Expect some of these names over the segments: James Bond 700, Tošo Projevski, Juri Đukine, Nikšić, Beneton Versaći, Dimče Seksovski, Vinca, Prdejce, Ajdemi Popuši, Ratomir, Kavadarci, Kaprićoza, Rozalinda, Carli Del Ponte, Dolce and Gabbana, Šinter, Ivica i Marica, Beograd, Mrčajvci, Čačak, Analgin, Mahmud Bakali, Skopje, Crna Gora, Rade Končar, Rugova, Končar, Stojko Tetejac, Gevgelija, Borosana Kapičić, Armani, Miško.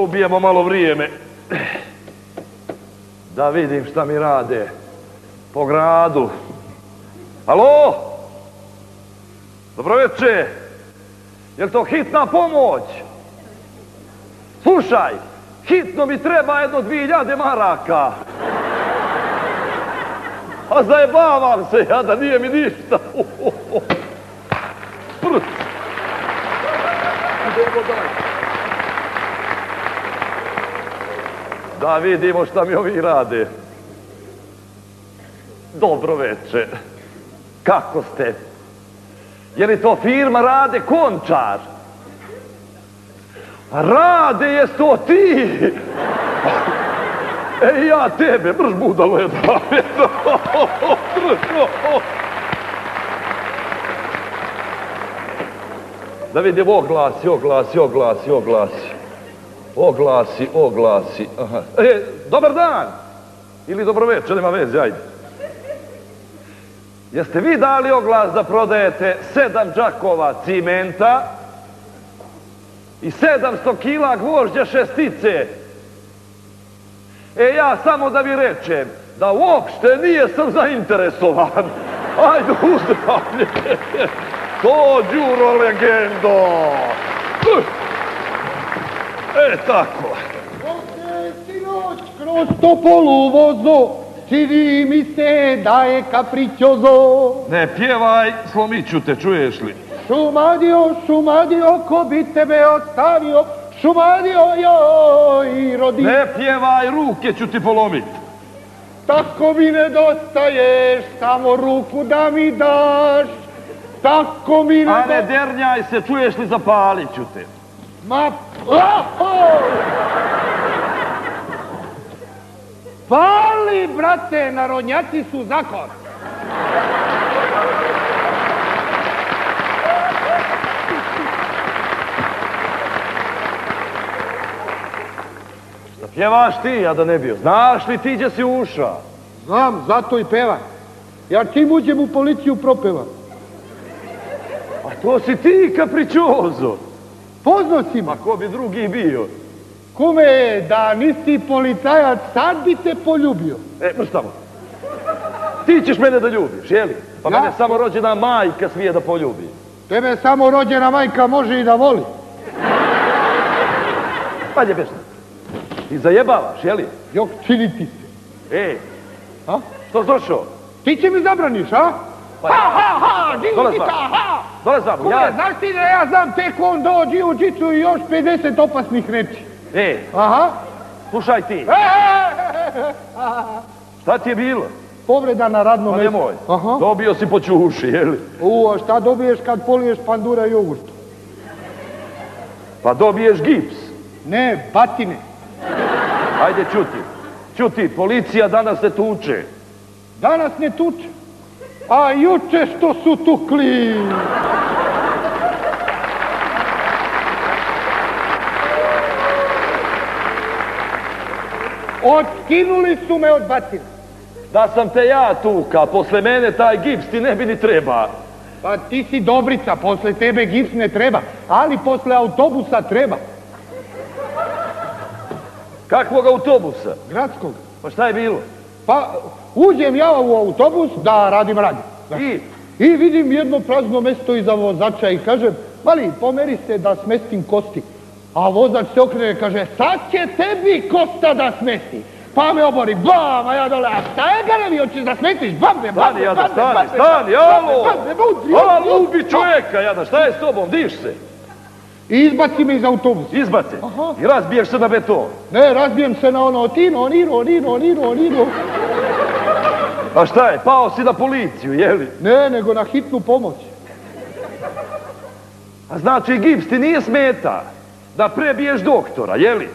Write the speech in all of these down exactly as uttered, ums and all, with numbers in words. ubijemo malo vrijeme. Da vidim šta mi rade po gradu. Alo? Dobro večer. Jel to hitna pomoć? Slušaj, hitno mi treba jedno dvije hiljade maraka. A zajebavam se ja da nije mi ništa. Prst. Da vidimo šta mi ovi rade. Dobro veče. Kako ste? Je li to firma Rade Končar? Rade, jes to ti? E, ja tebe, brž budalo je da vjeto. Da vidim, oglasi, oglasi, oglasi, oglasi. Oglasi, oglasi. E, dobar dan! Ili dobroveče, nema veze, ajde. Jeste vi dali oglas da prodajete sedam džakova cimenta i sedamsto kila gvožđa šestice? E, ja samo da vi rečem da uopšte nije sam zainteresovan. Ajde, uzdravlje. To, Đuro, legendo. E, tako. Dok se sinoć kroz Topolu vozo, čini mi se da je Kaprićozo. Ne pjevaj, slomiću te, čuješ li? Šumadio, šumadio, ko bi tebe ostavio, šumadio joj, rodi. Ne pjevaj, ruke ću ti polomit. Tako mi nedostaješ, samo ruku da mi daš. Tako mi nedostaješ. A ne dernjaj se, čuješ li, zapalit ću te. Ma... Pali, brate, narodnjaci su zakon. Šta pjevaš ti, a da ne bio? Znaš li ti gdje si uša? Znam, zato i pevam. Ja čim uđem u policiju propevam. A to si ti, Kaprićozo. Poznao si me. A ko bi drugi bio? Kume, da nisi policajac, sad bi te poljubio. E, mrštamo. Ti ćeš mene da ljubiš, jeli? Pa mene samo rođena majka smije da poljubi. Tebe samo rođena majka može i da voli. Pa je bešta. Ti zajebavaš, jeli? Jok, čini ti se. E, što došao? Ti će mi zabraniš, a? Ha, ha, ha, džigita, ha! Dole znam, ja... Kume, znaš ti da ja znam tekvondo, džiu-džicu i još pedeset opasnih reči. E, slušaj ti. Šta ti je bilo? Povreda na radnom mestu. Pa nemoj, dobio si po čuši, jeli? U, a šta dobiješ kad poliješ pandura i jogurt? Pa dobiješ gips. Ne, batine. Ajde, čuti. Čuti, policija danas ne tuče. Danas ne tuče? A juče što su tukli... Otkinuli su me od batine. Da sam te ja tuka, posle mene taj gips ti ne bi ni treba. Pa ti si dobrica, posle tebe gips ne treba, ali posle autobusa treba. Kakvog autobusa? Gradskog. Pa šta je bilo? Pa uđem ja u autobus da radim radim. I? I vidim jedno prazno mesto iza vozača i kažem, mali, pomeri se da smestim kosti. A vozač se okrene i kaže, sad će tebi kosta da smesti. Pa me obori, bam, a ja dole, a staj ga mi, hoćeš da smestiš, bam, bam, bam, bam, bam, bam, stani, alo, alo, ubi čovjeka, jada, šta je s tobom, diš se. I izbaci me iz autobusa. Izbaci, i razbiješ se na beton. Ne, razbijem se na ono, tino, nino, nino, nino, nino. A šta je, pao si na policiju, jeli? Ne, nego na hitnu pomoć. A znači, gips ti nije smeta da prebiješ doktora, jeli?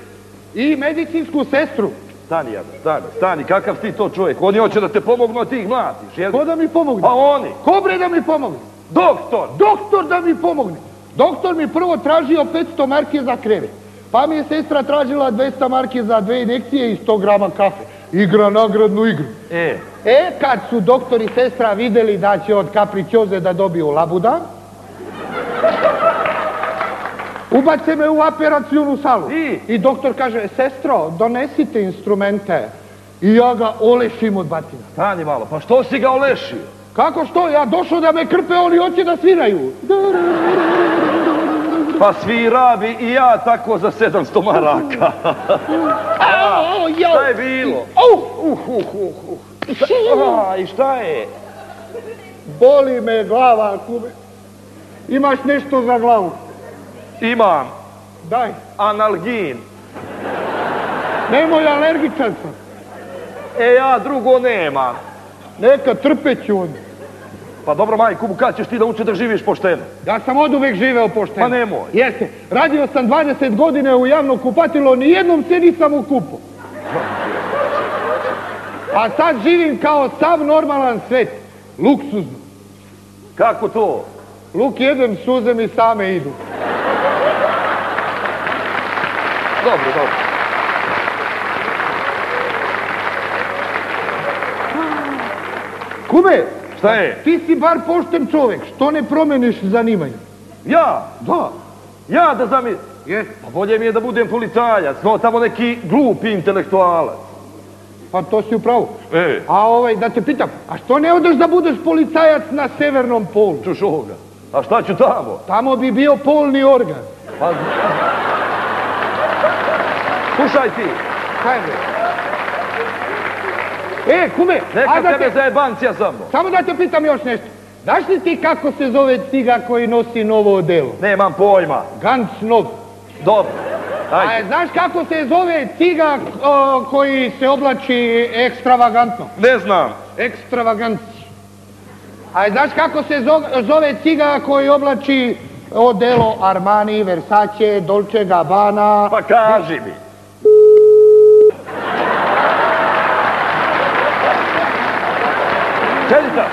I medicinsku sestru. Stani, stani, stani, kakav ti to čovjek? Oni hoće da te pomognu, a ti ih mlatiš, jeli? Ko da mi pomogne? A oni? Ko bre da mi pomogne? Doktor! Doktor da mi pomogne! Doktor mi prvo tražio petsto marke za krevet, pa mi je sestra tražila dvesta marke za dve injekcije i sto grama kafe. Igra nagradnu igru. E? E, kad su doktor i sestra videli da će od Kaprićoze da dobiju labudan, Ubace me u operacionu salu. I? I doktor kaže, sestro, donesite instrumente. I ja ga olešim od batina. Stani malo, pa što si ga olešio? Kako što? Ja došao da me krpe, oni hoće da sviraju. Pa svira bi i ja tako za sedamsto maraka. Šta je bilo? I šta je? Boli me glava, kube. Imaš nešto za glavu? Imam. Daj. Analgin. Nemoj, alergičan sam. E, ja drugo nemam. Neka, trpeću onda. Pa dobro, majku, kada ćeš ti da uče da živiš pošteno? Ja sam od uvek živeo pošteno. Pa nemoj. Jeste. Radio sam dvadeset godine u javno kupatilo, nijednom se nisam ukupao. A sad živim kao sav normalan svet. Luksuzno. Kako to? Luk jedem, suze mi same idu. Dobro, dobro. Kume, šta je? Ti si bar pošten čovek, što ne promeniš zanimanje? Ja? Da. Ja da zamislim? Jes. Pa bolje mi je da budem policajac, no tamo neki glupi intelektualac. Pa to si upravo. E. A ovaj, da te pitam, a što ne odeš da budeš policajac na severnom polu? Čuš ovoga, a šta ću tamo? Tamo bi bio polni organ. Pa... Slušaj ti. Kaj me? E, kume, a da te... Neka tebe zajebancija samo. Samo da te pitam još nešto. Znaš li ti kako se zove tiga koji nosi novo odelo? Nemam pojma. Ganz nov. Dobro. A znaš kako se zove tiga koji se oblači ekstravagantno? Ne znam. Ekstravagant. A znaš kako se zove tiga koji oblači odelo Armani, Versace, Dolce and Gabbana? Pa kaži mi. Čeljica!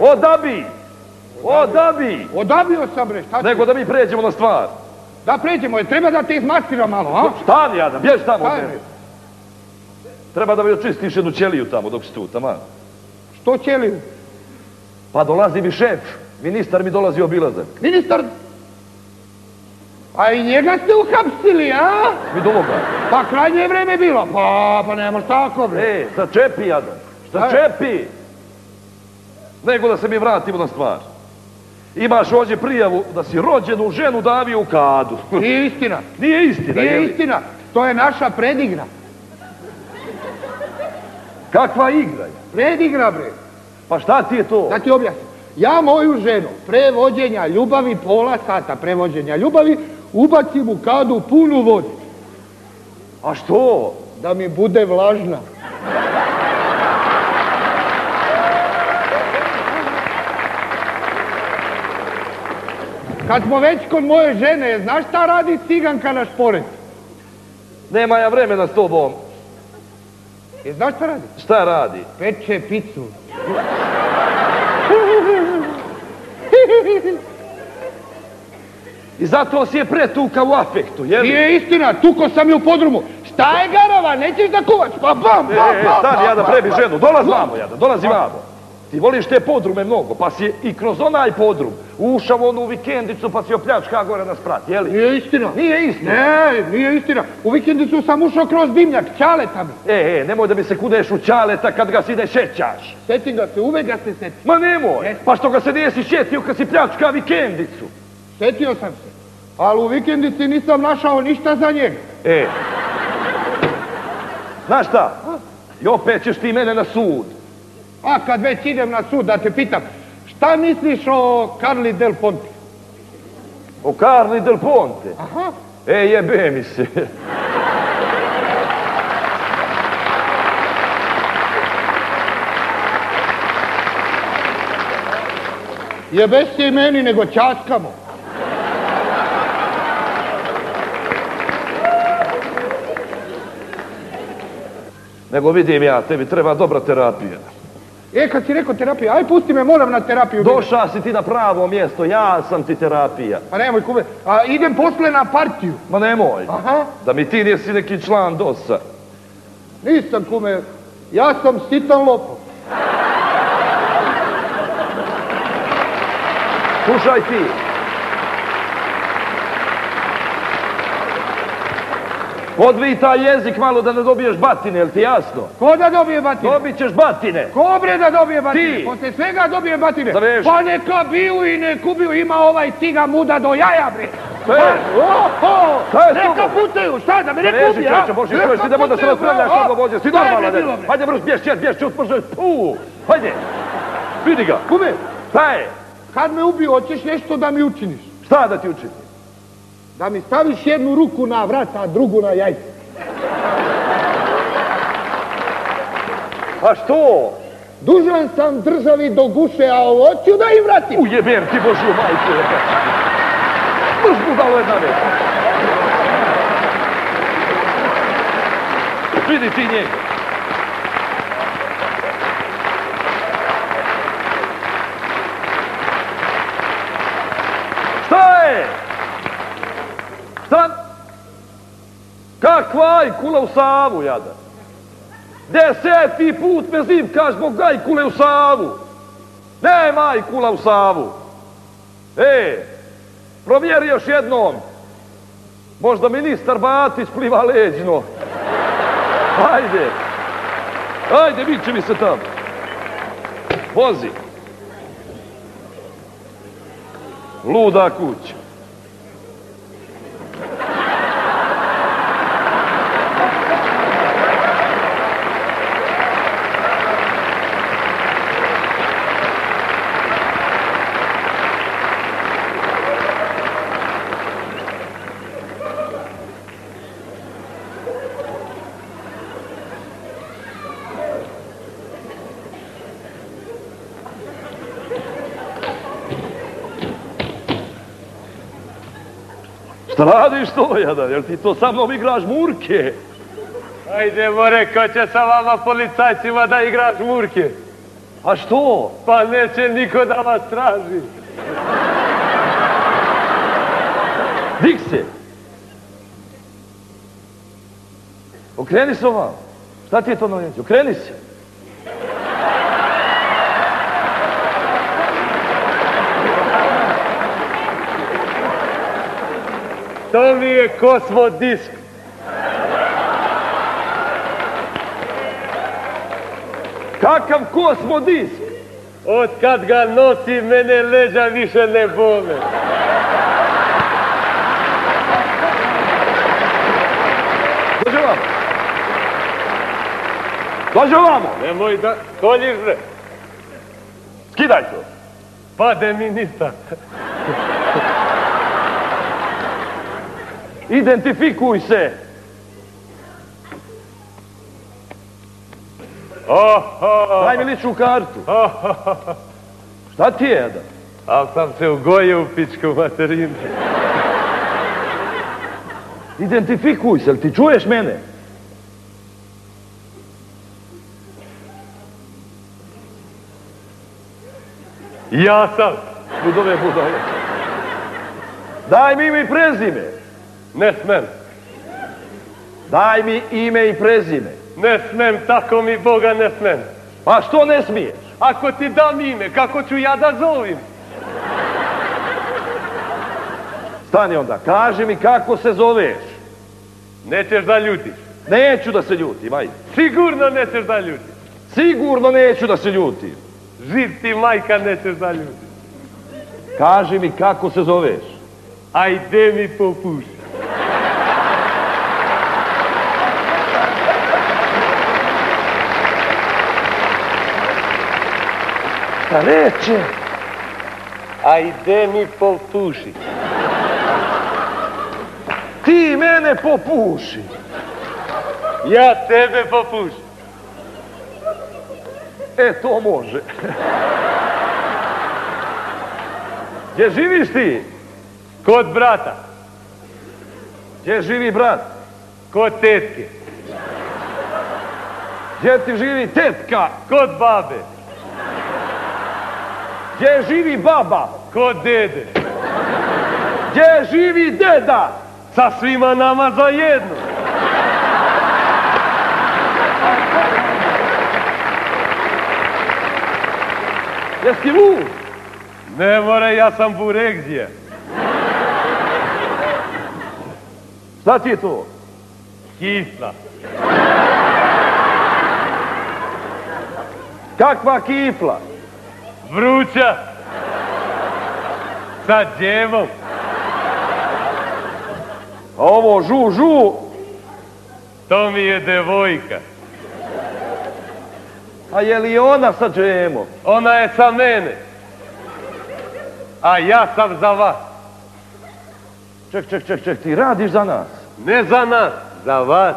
Odabi! Odabi! Odabio sam, bre, šta ti? Nego da mi pređemo na stvar. Da pređemo, jer treba da te izmastiram malo, a? Stani, Adam, bježi tamo. Treba da mi očistiš jednu ćeliju tamo dok si tu, tamo. Što ćeliju? Pa dolazi mi šef. Ministar mi dolazi obilazak. Ministar? A i njega ste uhapsili, a? Vidovoga. Pa krajnje vreme bilo. Pa, pa nemoš tako, bre. E, začepi, Jadar. Začepi! Nego da se mi vratimo na stvar. Imaš ovdje prijavu da si rođenu ženu davio u kadu. Nije istina. Nije istina, jeli? Nije istina. To je naša predigra. Kakva igra je? Predigra, bre. Pa šta ti je to? Da ti objasnim. Ja moju ženu, pre vođenja ljubavi, pola sata pre vođenja ljubavi, ubacim u kadu punu vode. A što? Da mi bude vlažna. Kad smo već kod moje žene, znaš šta radi ciganka na šporet? Nema ja vremena s tobom. I znaš šta radi? Šta radi? Peče picu. I zato si je pretuka u afektu, jeli? Nije istina, tuko sam je u podrumu. Šta je garava, nećeš da kuvaš? Pa bam, bam, bam. Stani, Jada, prebi ženu, dolaz vamo, Jada, dolazi vamo. Ti voliš te podrume mnogo, pa si i kroz onaj podrum ušao onu vikendicu, pa si opljačka gore na sprat, jeli? Nije istina. Nije istina. Ne, nije istina. U vikendicu sam ušao kroz dimnjak, ćaleta mi. E, e, nemoj da mi se kudeš u ćaleta kad ga si ne šećaš. Šetim ga se, uvek ga se šetim. Ma nemoj, pa što ga se nijesi šetio kad si pljačka vikendicu. Šetio sam se, ali u vikendici nisam našao ništa za njega. E, znaš šta, i opet ćeš ti mene na sud. A kad već idem na sud da te pitam, šta misliš o Carli Del Ponte? O Carli Del Ponte? Aha. E, jebe mi se. Jebe se i meni, nego časkamo. Nego vidim ja, tebi treba dobra terapija. E, kad si rekao terapija, aj pusti me, moram na terapiju. Došao si ti na pravo mjesto, ja sam ti terapija. Pa nemoj, kume, a idem posle na partiju. Ma nemoj, da mi ti nisi neki član dosa. Nisam, kume, ja sam Sitan Lopov. Slušaj ti, Odvi taj jezik malo da ne dobiješ batine, jel ti jasno? Ko da dobije batine? Dobit ćeš batine. Ko bre da dobije batine? Ti. Posle svega dobije batine. Zaveš. Pa neka biju i ne kubiju, ima ovaj tiga muda do jaja bre. Sve. Oho. Neka puteju, šta da me ne kubije, a? Reži, bože, ti da moda se raspravljaš kako vođe, si normalno da je. Hajde brus, biješ čet, biješ čut, možeš, uuu. Hajde. Vidi ga. Kume. Šta je? Kad me ubiju, hoćeš nešto da mi učiniš. Šta da ti učiniš? Da mi staviš jednu ruku na vrat, a drugu na jajce. A što? Dužan sam državi do guše, a ovo ću da im vratim. Ujebem ti Božju majku. Mrš budalo jedna već. Vidi ti njega. Šta je? Šta? Kakva ajkula u Savu, jada? Deseti put me zim, kaš zbog ajkule u Savu. Nema ajkula u Savu. E, provjeri još jednom. Možda ministar Batić pliva leđno. Ajde. Ajde, viče mi se tamo. Vozi. Luda kuća. Radiš to, jadan, jer ti to sa mnom igraš murke. Ajde, more, ko će sa vama policajcima da igraš murke? A što? Pa neće niko da vas traži. Dik se. Okreni se ovam. Šta ti je to novinče? Okreni se. To mi je kosmodisk. Kakav kosmodisk? Od kad ga nosi, mene leđa više ne bole. Dođe vamo. Dođe vamo. Nemoj da... Koljiš bre. Skidaj to. Pade ministar. Identifikuj se! Daj mi ličnu kartu! Šta ti je, Adam? Al sam se ugojio u pičku materinu. Identifikuj se, jel ti čuješ mene? Ja sam! Budove, budove! Daj mi ime i prezime! Ne smem. Daj mi ime i prezime. Ne smem, tako mi Boga ne smem. Pa što ne smiješ? Ako ti dam ime, kako ću ja da zovim? Stani onda, kaži mi kako se zoveš. Nećeš da ljutiš. Neću da se ljutim, ajde. Sigurno nećeš da ljutim. Sigurno neću da se ljutim. Živ ti majka, nećeš da ljutim. Kaži mi kako se zoveš. Ajdemi Popuši. Šta reče? Ajde mi popuši. Ti mene popuši. Ja tebe popuši. E, to može. Gdje živiš ti? Kod brata. Gdje živi brat? Kod tetke. Gdje ti živi tetka? Kod babe. Gdje živi baba? Kod dede. Gdje živi deda? Sa svima nama zajedno. Jesi lud? Ne more, ja sam buregzija. Šta ti je to? Kifla. Kakva kifla? Vruća. Sa djevom. A ovo žu-žu? To mi je devojka. A je li ona sa džemom? Ona je sa mene. A ja sam za vas. Ček, ček, ček, ček, ti radiš za nas? Ne za nas, za vas.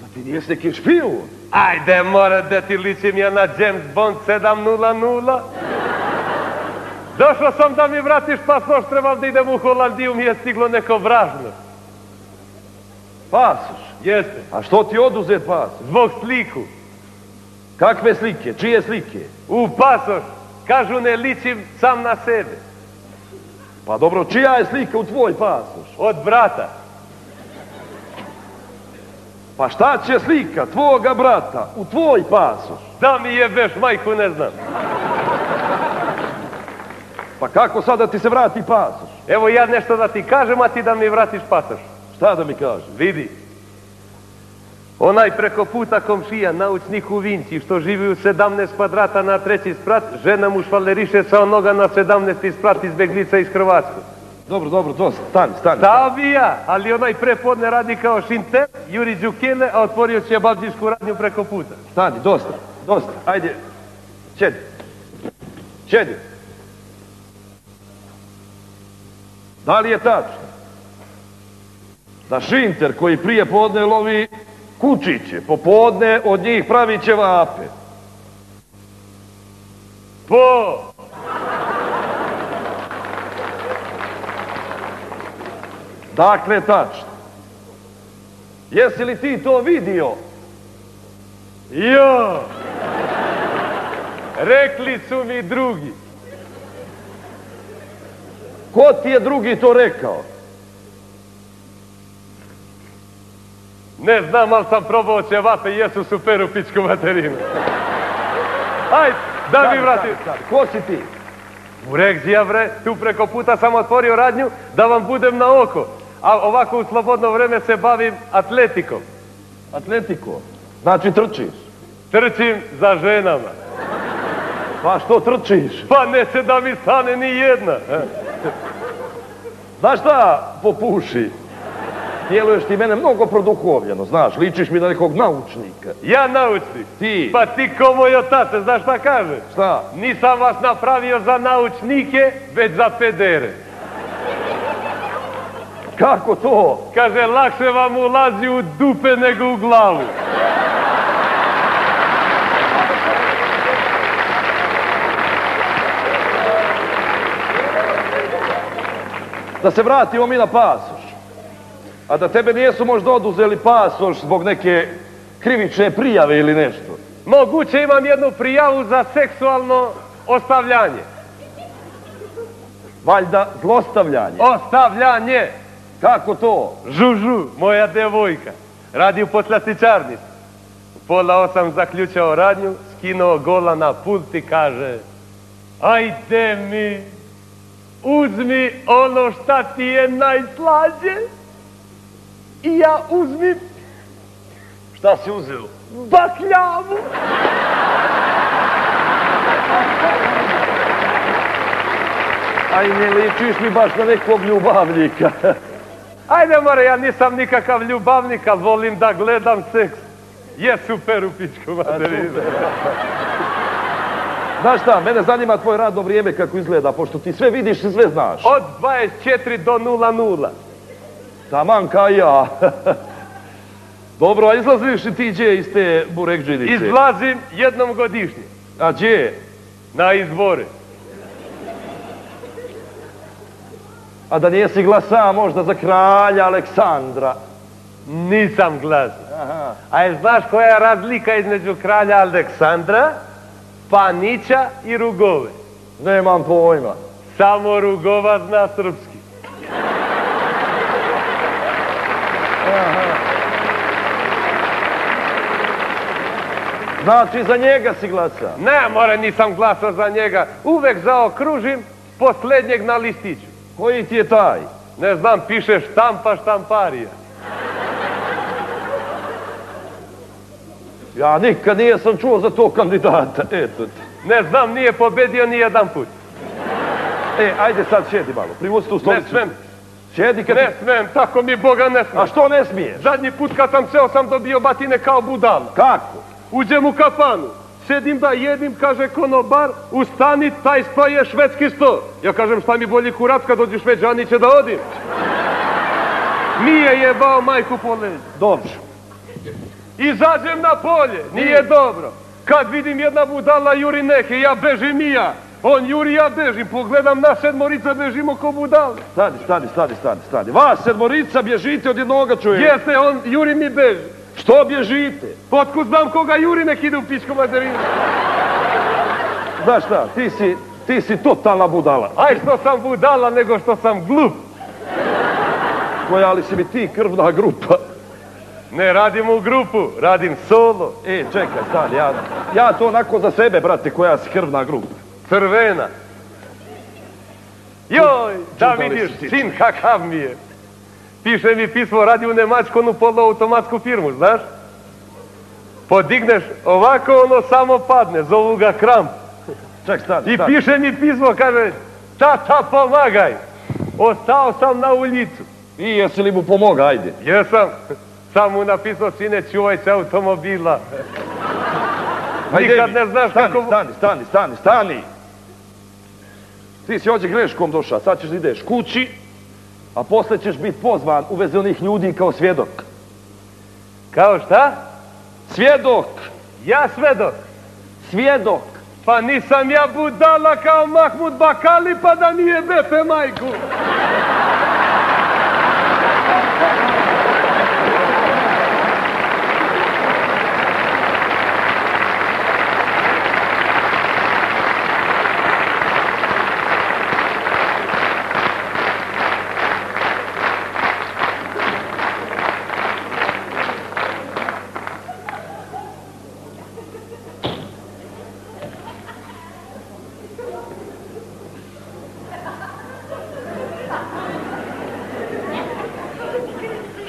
Da ti nije s nekim špiju? Ajde, mora da ti ličim ja na James Bond sedam nula nula. Došla sam da mi vratiš pasoš, trebam da idem u Holandiju, mi je stiglo neko vražno. Pasoš? Jeste. A što ti oduzet pasoš? Zbog sliku. Kakve slike? Čije slike? U pasoš. Kažu ne ličim sam na sebe. Pa dobro, čija je slika u tvoj pasoš? Od brata. Pa šta će slika tvoga brata u tvoj pasoš? Da mi jebeš, majku ne znam. Pa kako sad da ti se vrati pasoš? Evo ja nešto da ti kažem, a ti da mi vratiš pasoš. Šta da mi kažeš? Vidi. Onaj preko puta komšija, naučnik u Vinci, što živi u sedamnaest kvadrata na treći sprat, žena mu švaleriše sa onoga na sedamnaesti sprat izbeglica iz Hrvatske. Dobro, dobro, to, stani, stani. Stavi ja, ali onaj prepodne radi kao Šinter, Juri Đukine, a otvorio će babđišku radnju preko puta. Stani, dosta, dosta, ajde, čedi, čedi. Da li je tačno da Šinter koji prije podne lovi kučiće, popodne od njih pravit će vape? Po! Dakle, tačno. Jesi li ti to vidio? Jo! Rekli su mi drugi. Ko ti je drugi to rekao? Ne znam, ali sam probao ćevape, jesu super u pičku materinu. Ajde, da mi vratim. Ko si ti? Burekzija, vre, tu preko puta sam otvorio radnju da vam budem na oko. A ovako u slobodno vreme se bavim atletikom. Atletikom? Znači trčiš? Trčim za ženama. Pa što trčiš? Pa neće da mi stane ni jedna. Znaš šta, Popuši? Djeluješ ti mene mnogo produhovljeno, znaš, ličiš mi na nekog naučnika. Ja naučnik? Ti. Pa ti ko moj otac, znaš šta kaže? Šta? Nisam vas napravio za naučnike, već za pedere. Kako to? Kaže, lakše vam ulazi u dupe nego u glavu. Da se vratimo mi na pasoš. A da tebe nijesu možda oduzeli pasoš zbog neke krivične prijave ili nešto? Moguće, imam jednu prijavu za seksualno ostavljanje. Valjda zlostavljanje. Ostavljanje. Kako to? Žužu, moja devojka. Radi u poslastičarnici. U pola osam zaključao radnju, skinuo gola na pult i kaže: ajde mi, uzmi ono šta ti je najslađe. I ja uzmim... Šta si uzeo? Bakljavu! Aj, ne ličiš mi baš na nekog ljubavnika. Ajde, more, ja nisam nikakav ljubavnik, ali volim da gledam seks. Je super u pičku materinu. Znaš šta, mene zanima tvoje radno vrijeme kako izgleda, pošto ti sve vidiš i sve znaš. Od dvadeset četiri do nula nula. Taman ka ja. Dobro, a izlaziš li ti gdje iz te burekđinice? Izlazim jednom godišnje. A gdje? Na izbore. A da nijesi glasa možda za kralja Aleksandra? Nisam glasa. A je znaš koja je razlika između kralja Aleksandra, Panića i Rugove? Nemam pojma. Samo Rugova zna srpski. Znači, za njega si glasa? Ne, more, nisam glasa za njega. Uvek zaokružim poslednjeg na listiću. Koji ti je taj? Ne znam, piše štampa štamparija. Ja nikad nijesam čuo za to kandidata, eto. Ne znam, nije pobedio ni jedan put. E, ajde sad šedi malo, privucite u stolicu. Ne smem. Šedi kad... Ne smem, tako mi Boga ne smem. A što ne smiješ? Zadnji put kad sam seo sam dobio batine kao budala. Kako? Uđem u kafanu, sedim da jedim, kaže konobar, ustani, taj stoj je švedski sto. Ja kažem, šta mi bolji kurac kad dođu Šveđani će da odim. Nije jebao majku po leđu. Dobro. Izađem na polje, nije dobro. Kad vidim jedna budala juri neke, ja bežim i ja. On juri, ja bežim, pogledam na sedmorica, bežimo ko budale. Stani, stani, stani, stani, stani. Vas sedmorica bježite od jednoga čovjeka. Jeste, on juri mi beži. Što bježite? Otkud znam koga juri, nek ide u pičku materinu. Znaš šta, ti si, ti si totalna budala. Aj što sam budala, nego što sam glup. Koja li si mi ti krvna grupa? Ne radim u grupu, radim solo. E, čekaj, stani, ja, ja to onako za sebe, brate, koja si krvna grupa. Crvena. Joj, da vidiš, sin kakav mi je. Piše mi pismo, radi u Nemačku, onu poloautomatsku firmu, znaš? Podigneš ovako, ono samo padne, zovu ga kramp. Ček, stani, stani. I piše mi pismo, kaže, tata, pomagaj. Ostao sam na ulicu. I jesi li mu pomoga, ajde? Jesam. Sam mu napisao, sine, čuvaj se automobila. Nikad ne znaš kako... Stani, stani, stani, stani! Ti si ođe greškom došao, sad ćeš ideš kući, a posle ćeš biti pozvan u vezi onih ljudi kao svjedok. Kao šta? Svjedok! Ja svjedok? Svjedok! Pa nisam ja budala kao Mahmud Bakali, pa da nije bepe majku!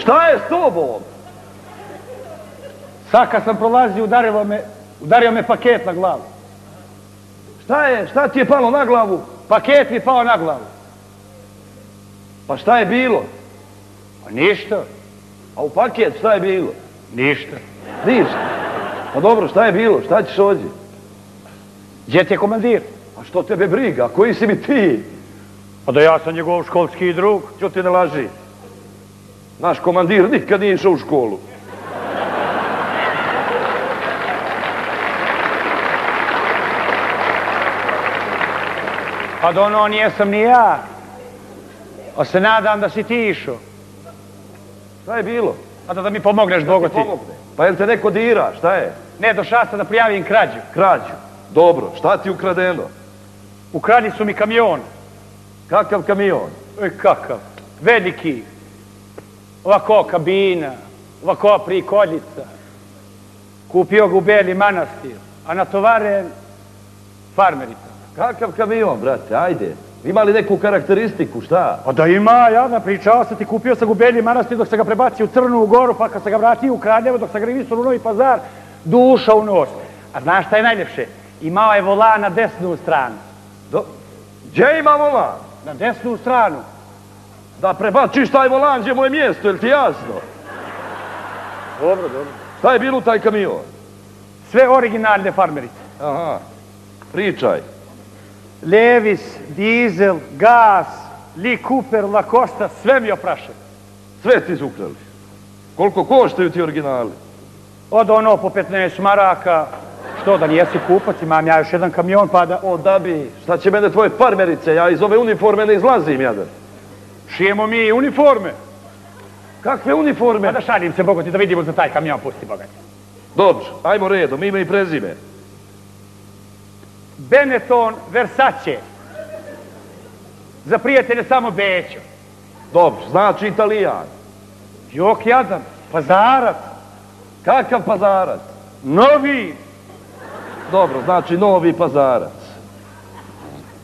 Šta je s tobom? Sad kad sam prolazio, udario me paket na glavu. Šta je? Šta ti je palo na glavu? Paket mi je pao na glavu. Pa šta je bilo? Pa ništa. A u paket šta je bilo? Ništa. Ništa? Pa dobro, šta je bilo? Šta ćeš ođe? Gdje ti je komandir? Pa što tebe briga? Koji si mi ti? Pa da ja sam njegov školski drug. Ću ti ne laži. Naš komandir nikad nije išao u školu. Pa da ono nijesam ni ja. A se nadam da si ti išao. Šta je bilo? Pa da mi pomogneš, Bogo ti. Pa jel te neko dira, šta je? Ne, došao sam da prijavim krađu. Krađu? Dobro, šta ti ukradeno? Ukrali su mi kamion. Kakav kamion? E, kakav? Veliki. Ovako kabina, ovako prikoljica. Kupio ga u Beli Manastir, a natovaren farmerica. Kakav kamion, brate, ajde. Ima li neku karakteristiku, šta? A da ima, ja napričao sam ti, kupio sam ga u Beli Manastir dok sam ga prebacio u Crnu Goru, pa kad sam ga vratio u Kraljevu, dok sam ga revisor u Novi Pazar, duša u nos. A znaš šta je najljepše? Imao je volan na desnu stranu. Gdje ima volan? Na desnu stranu. Da prebačiš taj volan gdje mu je mjesto, jel ti jasno? Dobro, dobro. Šta je bilo taj kamion? Sve originalne farmerice. Aha, pričaj. Levis, dizel, gas, Lee Cooper, Lacosta, sve mi oprašaju. Sve ti ukrali. Koliko koštaju ti originali? Od ono po petnaest maraka. Što, da nijesi kupac, imam ja još jedan kamion, pa da... O, da bi, šta će mene tvoje farmerice, ja iz ove uniforme ne izlazim, jadan. Šijemo mi i uniforme. Kakve uniforme? Pa da šalim se, Bogoti, da vidimo za taj kamion, pusti, Bogati. Dobro, ajmo redom, ime i prezime. Beneton Versaći. Za prijatelje samo Bećo. Dobro, znači Italijan. Jok jadan, pazarac. Kakav pazarac? Novi. Dobro, znači Novi Pazarac.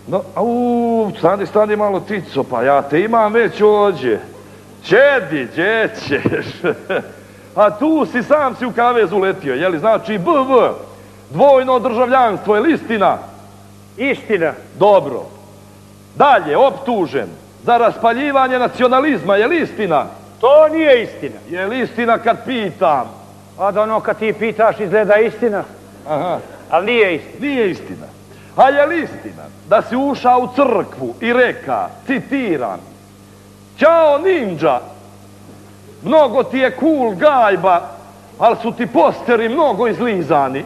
No, au, stani, stani malo tico, pa ja te imam već ođe. Čedi, gdje ćeš? Pa tu si sam si u kavez uletio, jeli? Znači, B V, dvojno državljanstvo, je li istina? Istina. Dobro. Dalje, optužen za raspaljivanje nacionalizma, je li istina? To nije istina. Je li istina kad pitam? A da ono kad ti pitaš izgleda istina. Aha. Ali nije istina. Nije istina. A je li istina da si ušao u crkvu i reka, citiram, "Ćao ninja, mnogo ti je cool gajba, ali su ti posteri mnogo izlizani"?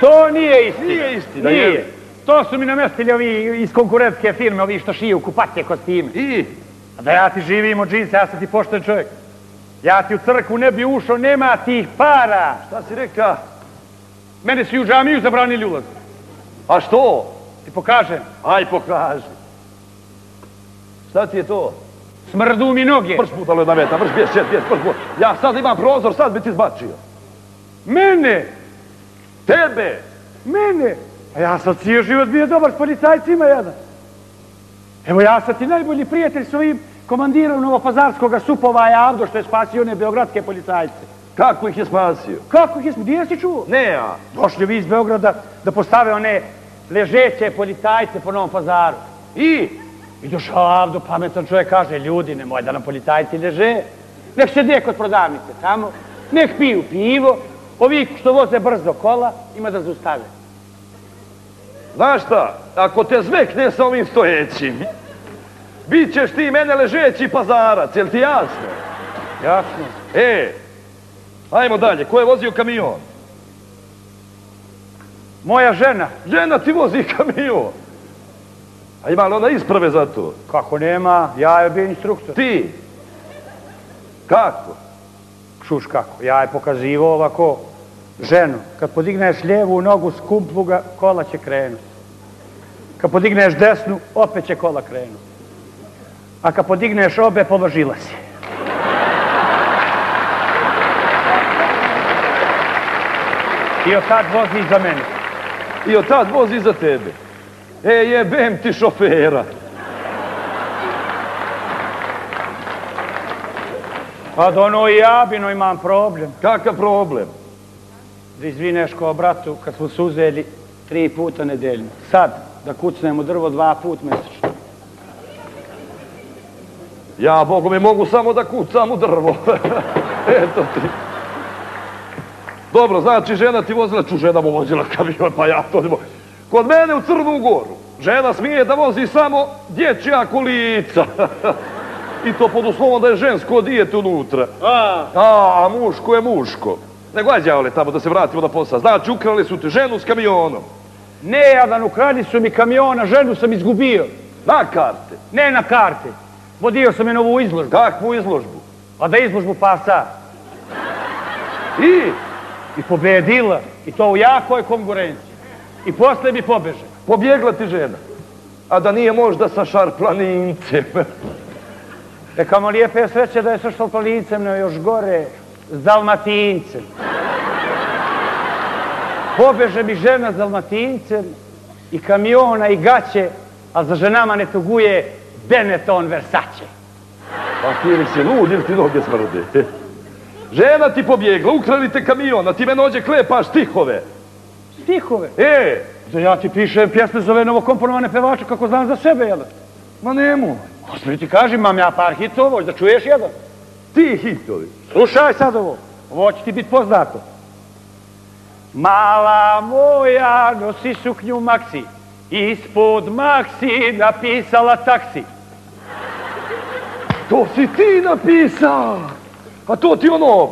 To nije istina. Nije istina. Nije. To su mi namestili ovi iz konkurentske firme, ovi što šiju kupatke kostime. I? Da ja ti živim od džinsa, ja sam ti pošten čovjek. Ja ti u crkvu ne bi ušao, nema tih para. Šta si reka? Mene su i u džamiju zabranili ulaz. A što? Ti pokažem. Aj, pokaži. Šta ti je to? Smrdu mi noge. Prš putalo je na meta, prš bješ, bješ, prš putalo. Ja sad imam prozor, sad bi ti zbačio. Mene? Tebe? Mene? A ja sam cijel život bio dobar s policajcima jedan. Evo ja sam ti najbolji prijatelj s ovim komandirom novopazarskog supova Javdo što je spasio one beogradske policajce. Kako ih je spasio? Kako ih je spasio? Gdje si čuo? Ne, a? Došli vi iz Beograda da postave one ležeće policajce po Novom Pazaru. I? I došao Avdo, pametan čovjek, kaže, ljudi, nemoj da nam policajci leže. Nek se dje kod prodavnice tamo, nek piju pivo, ovi što voze brzo kola, ima da zaustave. Znaš šta, ako te zvekne sa ovim stojećim, bit ćeš ti mene ležeći pazarac, jel ti jasno? Jasno. E, ajmo dalje, ko je vozio kamion? Moja žena. Žena ti vozi kamion. A ima li ona isprave za to? Kako nema, ja je bio instruktor. Ti? Kako? Šuš kako, ja je pokazivo ovako ženu. Kad podigneš lijevu nogu s kumpluga, kola će krenuti. Kad podigneš desnu, opet će kola krenuti. A kad podigneš obe, položila si. I od tad vozi iza mene. I od tad vozi iza tebe. E, jebem ti šofera. Pa do ono i jabino imam problem. Kakav problem? Da izvineš ko bratu, kad smo se uzeli tri puta nedeljno. Sad, da kucnemo drvo dva put mesečno. Ja, Bogu mi, mogu samo da kucam u drvo. Eto ti. Dobro, znači, žena ti vozila, ču, žena mu vozila kamion, pa ja to ne mogu. Kod mene u Crnu Goru žena smije da vozi samo dječja kolica. I to pod uslovom da je žensko dijete unutra. A, muško je muško. Ne gađale tamo da se vratimo na posao. Znači, ukrali su ti ženu s kamionom. Ne, jadan, ukrali su mi kamiona, ženu sam izgubio. Na karte? Ne na karte. Vodio sam je na ovu izložbu. Kakvu izložbu? A da izložbu pasa. I? I pobedila. I to u jakoj konkurenciji. I posle mi pobeže. Pobjegla ti žena. A da nije možda sa šarplanincem. E kamo lijepe je sreće da je sa šarplanincem, no još gore, s dalmatincem. Pobeže mi žena s dalmatincem i kamiona i gaće, a za ženama ne tuguje Beneton Versaći. Pa ti ili si lud ili ti noge smrde. Žena ti pobjegla, ukrali te kamiona, ti me nođe klepaš stihove. Stihove? E! Da ja ti pišem pjesme za ove novokomponovane pevače kako znam za sebe, jel? Ma nemoj. Ospili ti kažem, mam ja par hitova, da čuješ jedan? Ti hitovi? Slušaj sad ovo, ovo će ti biti poznato. Mala moja nosi suknju maksi, ispod maksi napisala taksi. To si ti napisao! A to ti ono,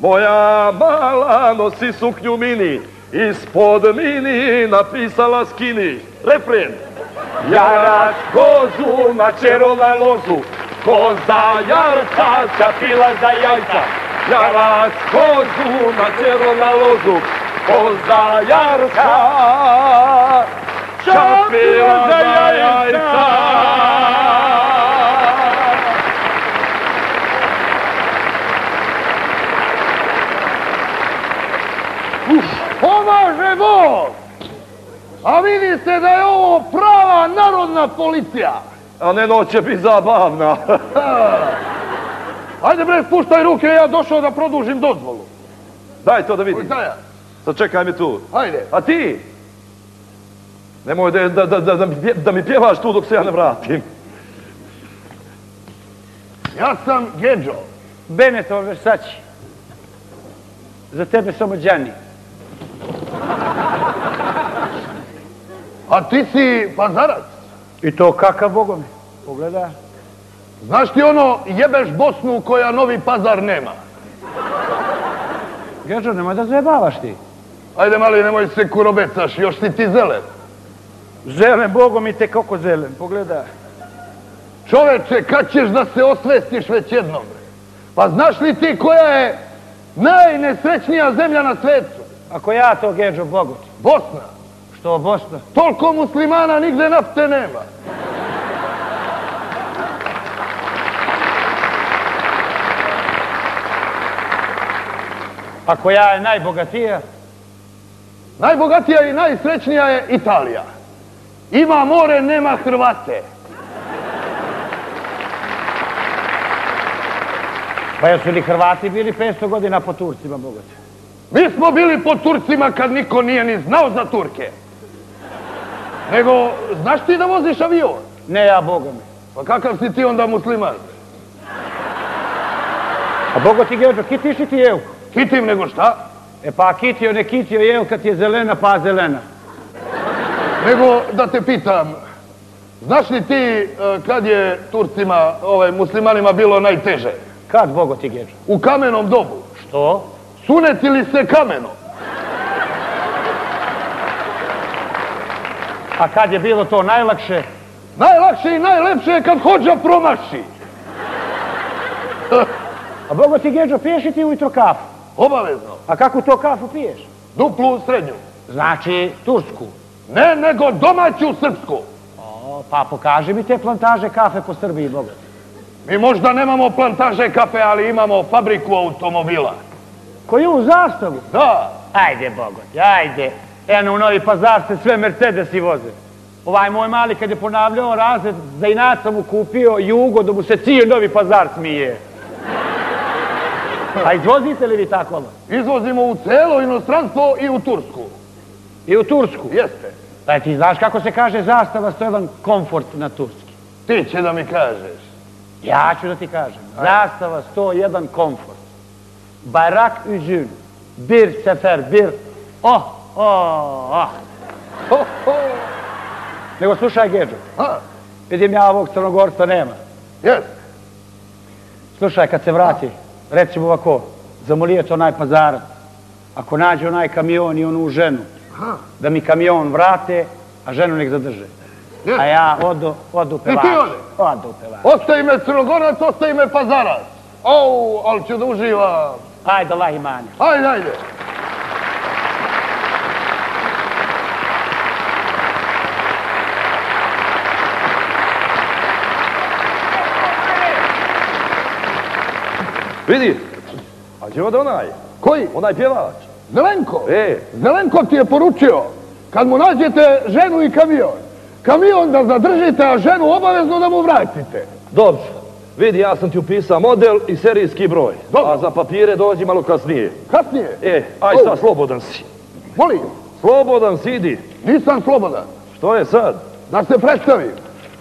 moja mala nosi suknju mini, ispod mini napisala skini. Refren. Jarac kozu načerola lozu, koza jarca čapila za jajca. Jarac kozu načerola lozu, koza jarca čapila za jajca. Pomaže Bog! A vidi se da je ovo prava narodna policija. A ne noće biti zabavna. Ajde bre, puštaj ruke, ja došao da produžim dozvolu. Daj to da vidim. Sad čekaj mi tu. Ajde. A ti? Nemoj da mi pjevaš tu dok se ja ne vratim. Ja sam Gedžo. Beneton Versaći. Za tebe samo Đani. A ti si Pazarac. I to kakav, bogom. Pogledaj. Znaš ti ono, jebeš Bosnu koja Novi Pazar nema. Gedžo, nemoj da zajebavaš ti. Ajde mali, nemoj se kurobecaš, još si ti zelen. Zelen, bogom i te kako zelen, pogledaj. Čoveče, kad ćeš da se osvestiš već jednom? Pa znaš li ti koja je najnesrećnija zemlja na svetu? Ako ja to, Gedžo, bogu ti. Bosna. Što Bosna? Toliko muslimana, nigde nafte nema. A koja je najbogatija? Najbogatija i najsrećnija je Italija. Ima more, nema Hrvate. Pa jesu li Hrvati bili petsto godina po Turcima bogati? Mi smo bili po Turcima kad niko nije ni znao za Turke. Nego, znaš ti da voziš avion? Ne, ja, boga mi. Pa kakav si ti onda musliman? A boga ti, Gedžo, kitiš i ti jevku? Kitim nego šta? E pa kitio, ne kitio, jevka ti je zelena, pa zelena. Nego, da te pitam, znaš li ti kad je Turcima, ovaj, muslimanima bilo najteže? Kad, boga ti, Gedžo? U kamenom dobu. Što? Sunetili se kamenom. A kad je bilo to najlakše? Najlakše i najlepše je kad hođa promaši. A boga ti, Gedžo, piješ i ti ujutro kafu? Obavezno. A kako to kafu piješ? Duplu srednju. Znači tursku? Ne, nego domaću srpsku. Pa pokaži mi te plantaže kafe po Srbiji, boga ti. Mi možda nemamo plantaže kafe, ali imamo fabriku automobila. Koju u Zastavu? Da. Ajde, boga ti, ajde. Eno, u Novi Pazar se sve Mercedesi voze. Ovaj moj mali kad je ponavljao razred, za inaca mu kupio jugo da mu se cijel Novi Pazar smije. A izvozite li vi tako? Izvozimo u celo inostranstvo i u Tursku. I u Tursku? Jeste. Daj, ti znaš kako se kaže Zastava sto jedan komfort na turski? Ti će da mi kažeš. Ja ću da ti kažem. Zastava sto jedan komfort. Barak üzün. Bir sefer bir. Oh! Oh, oh. Nego slušaj, Gedžo. Vidim ja ovog crnogorca nema. Jes. Slušaj, kad se vrati, recimo ovako, zamoli je to onaj Pazarac. Ako nađe onaj kamion i onu ženu, da mi kamion vrate, a ženu nek zadrže. A ja odu, odu pevač. I ti ode? Odu pevač. Ostaje me crnogorac, ostaje me Pazarac. Au, ali ću da uživam. Ajde, Allah imanja. Ajde, ajde. Vidi, a gdje od onaj? Koji? Onaj pjevač. Zelenko. E. Zelenko ti je poručio, kad mu nađete ženu i kamion, kamion da zadržite, a ženu obavezno da mu vratite. Dobro, vidi, ja sam ti upisao model i serijski broj. Dobro. A za papire dođi malo kasnije. Kasnije? E, aj sad, slobodan si. Molim? Slobodan si, idi. Nisam slobodan. Što je sad? Da se predstavim.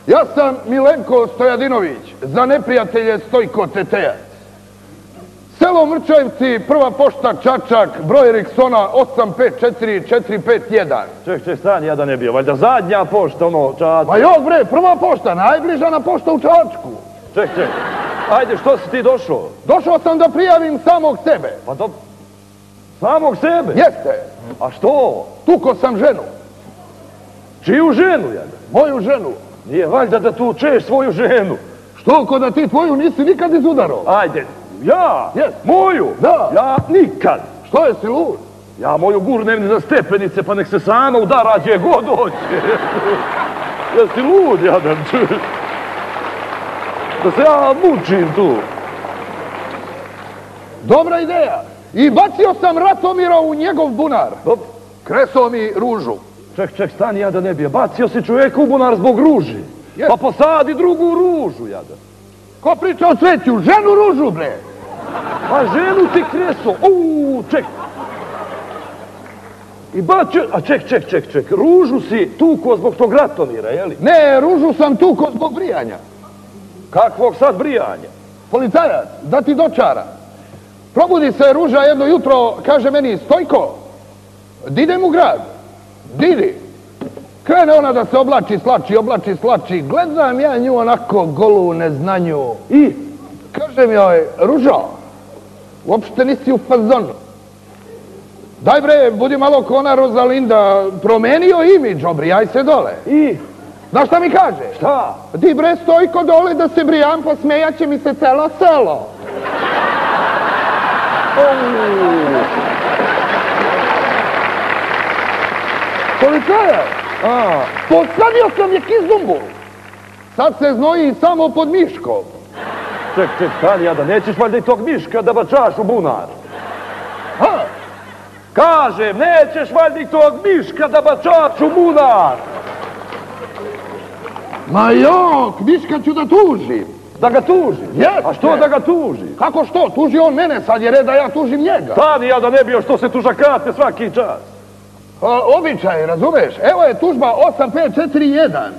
Ja sam Milenko Stojadinović, za neprijatelje Stojko Tetejac. Selo Mrčajvci, prva pošta Čačak, broj Riksona osam pet četiri četiri pet jedan. Ček, ček, stan jedan je bio, valjda zadnja pošta, ono, Čačak. Ma joj, bre, prva pošta, najbliža na pošta u Čačku. Ček, ček, ajde, što si ti došao? Došao sam da prijavim samog sebe. Pa to... Samog sebe? Jeste. A što? Tuko sam ženu. Čiju ženu, jedan? Moju ženu. Nije valjda da tu češ svoju ženu. Što, ko da ti tvoju nisi nikad izudarao? Ajde. Ja? Moju? Da. Ja nikad. Što je si lud? Ja moju gurnem ni za stepenice, pa nek se sama udara gdje god dođe. Ja si lud, jadan. Da se ja mučim tu. Dobra ideja. I bacio sam Ratomira u njegov bunar. Kresao mi ružu. Ček, ček, stani, jadan ne bije. Bacio si čovjeka u bunar zbog ruži. Pa posadi drugu ružu, jadan. Ko priča o cveću? Ženu ružu, bre! A ženu ti kreso! Uuu, ček! I bače... A ček, ček, ček, ček, ružu si tuko zbog tog Ratomira, jeli? Ne, ružu sam tuko zbog brijanja. Kakvog sad brijanja? Policajac, da ti dočara. Probudi se ruža jedno jutro, kaže meni, Stojko, di idem u grad? Di idi? Krene ona da se oblači, slači, oblači, slači. Gledam ja nju onako golu u neznanju. I? Kažem joj, ružo, uopšte nisi u fazonu. Daj bre, budi malo ko ona Rozalinda, promenio imidž, obrijaj se dole. I? Znaš šta mi kaže? Šta? Ti bre, Stojko, dole da se brijam, posmejaće mi se celo selo. Policajac, posadio sam je kizumbu. Sad se znoji samo pod Miškom. Ček, ček, Kalija, da nećeš valjda i tog Miška da bačaš u bunar? Ha? Kažem, nećeš valjda i tog Miška da bačaš u bunar! Ma jok, Miška ću da tužim. Da ga tužim? Jeste. A što da ga tužim? Kako što? Tuži on mene, sad je red da ja tužim njega. Stani ja da ne bio što se tužakate svaki čas. Običaj, razumeš? Evo je tužba osam pet četiri jedan.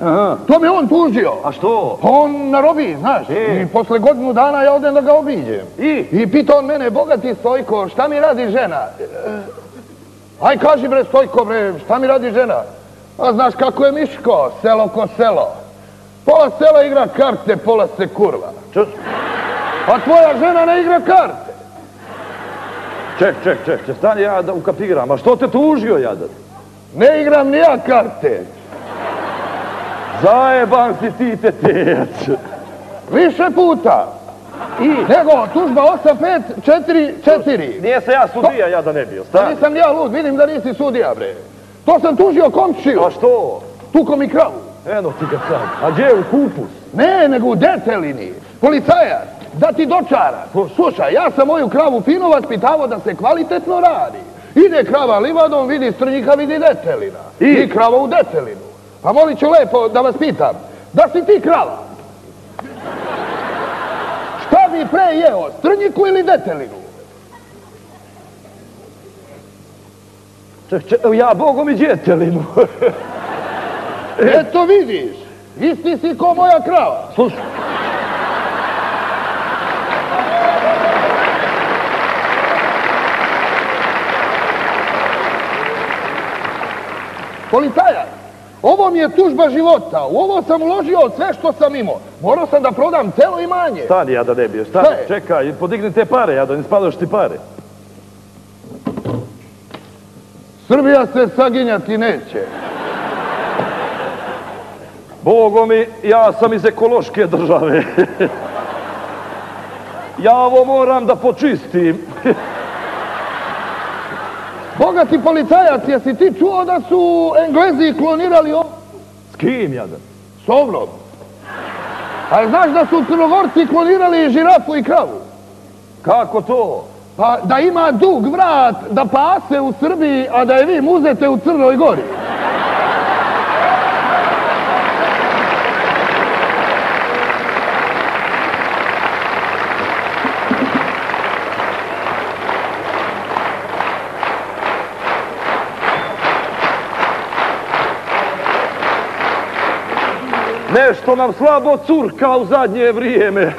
To me on tužio. A što? On narobi, znaš. I posle godinu dana ja odem da ga obiđem. I? I pita on mene, bogati Stojko, šta mi radi žena? Aj, kaži bre, Stojko, bre, šta mi radi žena? A znaš kako je Miško, selo ko selo. Pola sela igra karte, pola se kurva. A tvoja žena ne igra karte. Ček, ček, ček, ček, stani ja da ukapiram, a što te tužio, jadan? Ne igram ni ja karte. Zajeban si ti, Tetejac. Više puta. I? Nego, tužba osam pet četiri četiri. Nije se ja sudija, jadan ne bio, stani. Nisam ja lud, vidim da nisi sudija, bre. To sam tužio komšiju. A što? Tuko mi kravu. Eno ti ga sad. A gdje je, u kupus? Ne, nego u detelini. Policajac. Da ti dočara. Slušaj, ja sam moju kravu fino vaspitavao da se kvalitetno radi. Ide krava livadom, vidi strnjika, vidi detelina. I krava u detelinu. Pa molit ću lepo da vas pitam, da si ti krava? Šta bi pre jeo, strnjiku ili detelinu? Ček, ček, ja bogom i detelinu. Eto vidiš, isti si ko moja krava. Slušaj. Policajac, ovo mi je tužba života, u ovo sam uložio sve što sam imao. Morao sam da prodam celo imanje. Stani, jadan ne bio, stani, čekaj, podigni te pare, jadan, ispadaš ti pare. Srbija se saginjati neće. Bogo mi, ja sam iz ekološke države. Ja ovo moram da počistim. Bogati policajac, jesi ti čuo da su Englezi klonirali ovcu? S kim, jadan? S ovnom. A znaš da su Crnogorci klonirali žirafu i kravu? Kako to? Pa da ima dug vrat da pase u Srbiji, a da je vi muzete u Crnoj Gori. Nešto nam slabo curka u zadnje vrijeme.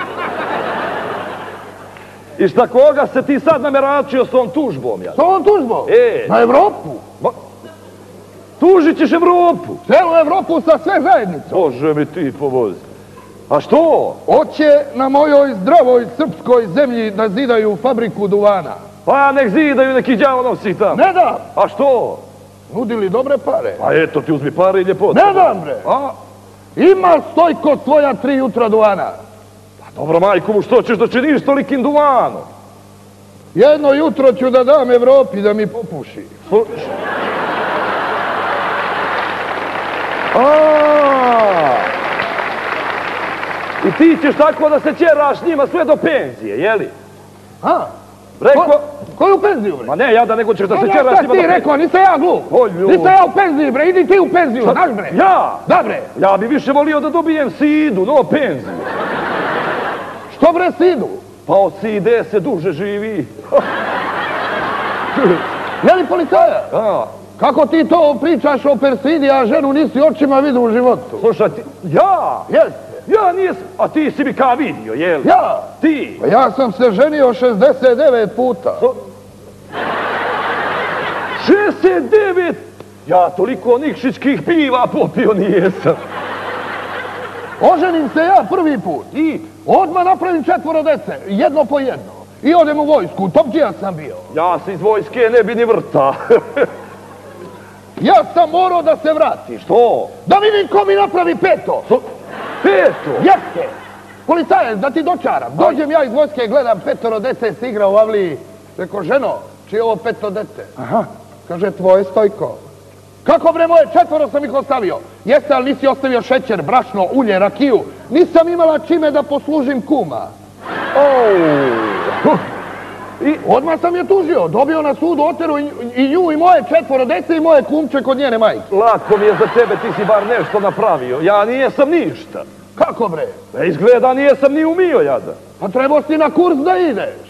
I šta koga se ti sad nameračio s tom tužbom? S tom tužbom? E. Na Evropu? Tužit ćeš Evropu. Celu Evropu sa sve zajednicom. Bože mi ti povozi. A što? Oće na mojoj zdravoj srpskoj zemlji da zidaju fabriku duvana. Pa nek zidaju, neki đavolovci tamo. Ne dam. A što? Nudili dobre pare. Pa eto ti uzmi pare i ljepote. Ne dam bre. A? Ima, Stojko, tvoja tri jutra duvana. Pa dobro, majko mu, što ćeš da činiš tolikim duvanom? Jedno jutro ću da dam Evropi da mi popuši. I ti ćeš tako da se ćeraš njima sve do penzije, jeli? Ha? Rekao... Koju penziju, bre? Ma ne, jada, nego ćeš da se ćeraš njima do penzije. Šta ti rekao, nisam ja glup. Nisam ja u penziji, bre, idi ti u penziju, znaš, bre. Ja? Da, bre. Ja bi više volio da dobijem sidu, no penziju. Što bre sinu? Pa od side se duže živi. Veli policaja, kako ti to pričaš o Persidi, a ženu nisi očima vidio u životu? Slušaj, ja, jeste, ja nisam, a ti si mi ka vidio, jel? Ja, ti. Pa ja sam se ženio šezdeset devet puta. šezdeset devet? Ja toliko nikšićkih piva popio nijesam. Oženim se ja prvi put i odmah napravim četvoro dece, jedno po jedno. I odem u vojsku, topđija sam bio. Ja se iz vojske ne bi ni vrta. Ja sam morao da se vrati. Što? Da vidim ko mi napravi peto. Peto? Jeste. Policajac, da ti dočaram. Dođem ja iz vojske, gledam petoro dece se igra u avliji. Reko, ženo, čije je ovo peto dete? Aha. Kaže, tvoje, Stojko. Kako bre moje, četvoro sam ih ostavio. Jeste, ali nisi ostavio šećer, brašno, ulje, rakiju. Nisam imala čime da poslužim kuma. Ouuu. I odmah sam je tužio, dobio na sudu oteru i nju i moje četvoro dece i moje kumče kod njene majke. Lako mi je za tebe, ti si bar nešto napravio, ja nijesam ništa. Kako bre? Ne izgleda, nijesam ni umio jada. Pa trebaš ti na kurs da ideš.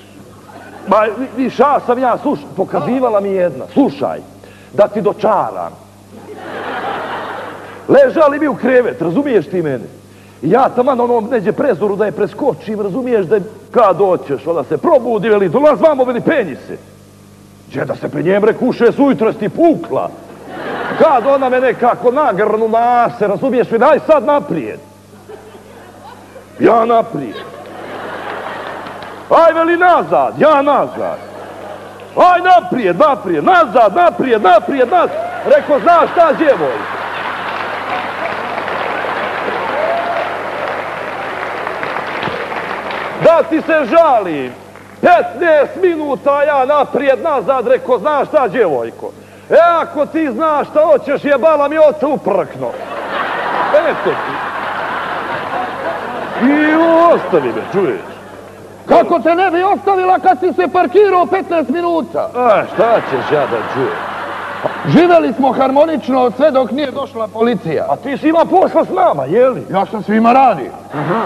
Ma, viša sam ja, slušaj, pokazivala mi jedna, slušaj, da ti dočaram. Ležali mi u krevet, razumiješ ti mene? Ja taman onom neđe prezoru da je preskočim, razumiješ da je kad oćeš, ona se probudi, veli, dolaz vamo, veli, penji se. Djeda se pri njem rekuše, sujtrosti pukla. Kad ona me nekako nagrnu na se, razumiješ mi, daj sad naprijed. Ja naprijed. Aj, veli, nazad, ja nazad. Aj, naprijed, naprijed, nazad, naprijed, naprijed, nazad. Reko, znaš šta, djevoj? Da ti se žalim, petnaest minuta ja naprijed nazad, reko, znaš šta, djevojko? E, ako ti znaš šta hoćeš, jebala mi oca uprkno. Eto ti. I ostavi me, čuješ? Kako te ne bi ostavila kad si se parkirao petnaest minuta? A, šta ćeš ja da čuješ? Živeli smo harmonično sve dok nije došla policija. A ti si ima posla s nama, jeli? Ja sam svima radio. Aha.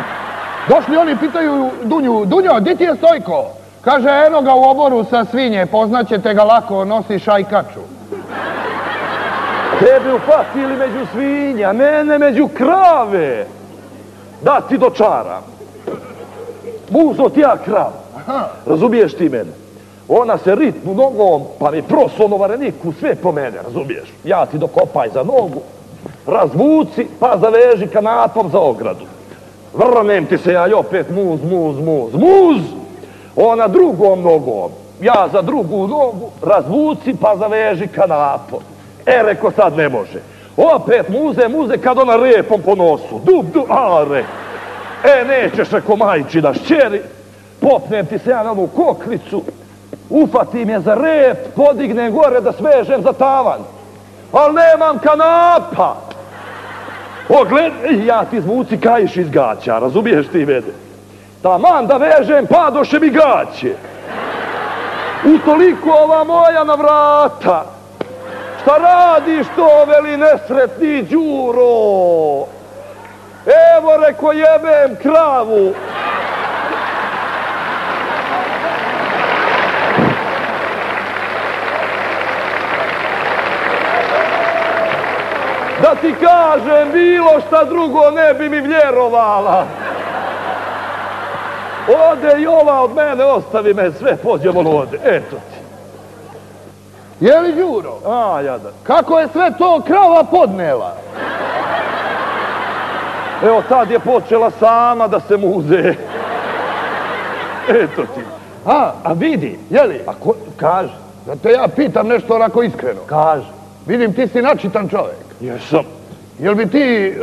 Došli oni, pitaju Dunju, Dunjo, di ti je Stojko? Kaže, eno ga u oboru sa svinje, poznaćete ga lako, nosi šajkaču. Tebe upatili među svinja, mene među krave. Da ti dočaram. Buzo ti ja krav. Razumiješ ti mene? Ona se ritnu nogom, pa mi prosonu vareniku sve po mene, razumiješ? Ja ti dokopaj za nogu, razvuci, pa zaveži kanapom za ogradu. Vrnem ti se ja i opet muz, muz, muz, muz. Ona drugom nogom, ja za drugu nogu, razvuci pa zaveži kanapom. E, reko, sad ne može. Opet muze, muze, kad ona repom po nosu. Dup, dup, a, reko. E, nećeš, reko, majčina, šćeri. Popnem ti se ja na onu koklicu, ufatim je za rep, podignem gore da svežem za tavan. Ali nemam kanapa. Ogledaj, ja ti zvuci kajiš iz gaća, razumiješ ti mene? Taman da vežem, padoše mi gaće. U toliko ova moja na vrata. Šta radiš to, veli, nesretni Đuro? Evo, reko, jebem kravu. Da ti kažem, bilo šta drugo ne bi mi vjerovala. Ode i ova od mene, ostavi me sve, pođemo ovde, eto ti. Jeli, Đuro? A, jadan. Kako je sve to krava podnela? Evo, tad je počela sama da se muze. Eto ti. A, a vidi, jeli? A ko, kaži. Zato ja pitam nešto onako iskreno. Kaži. Vidim, ti si načitan čovek. Jesam. Jel bi ti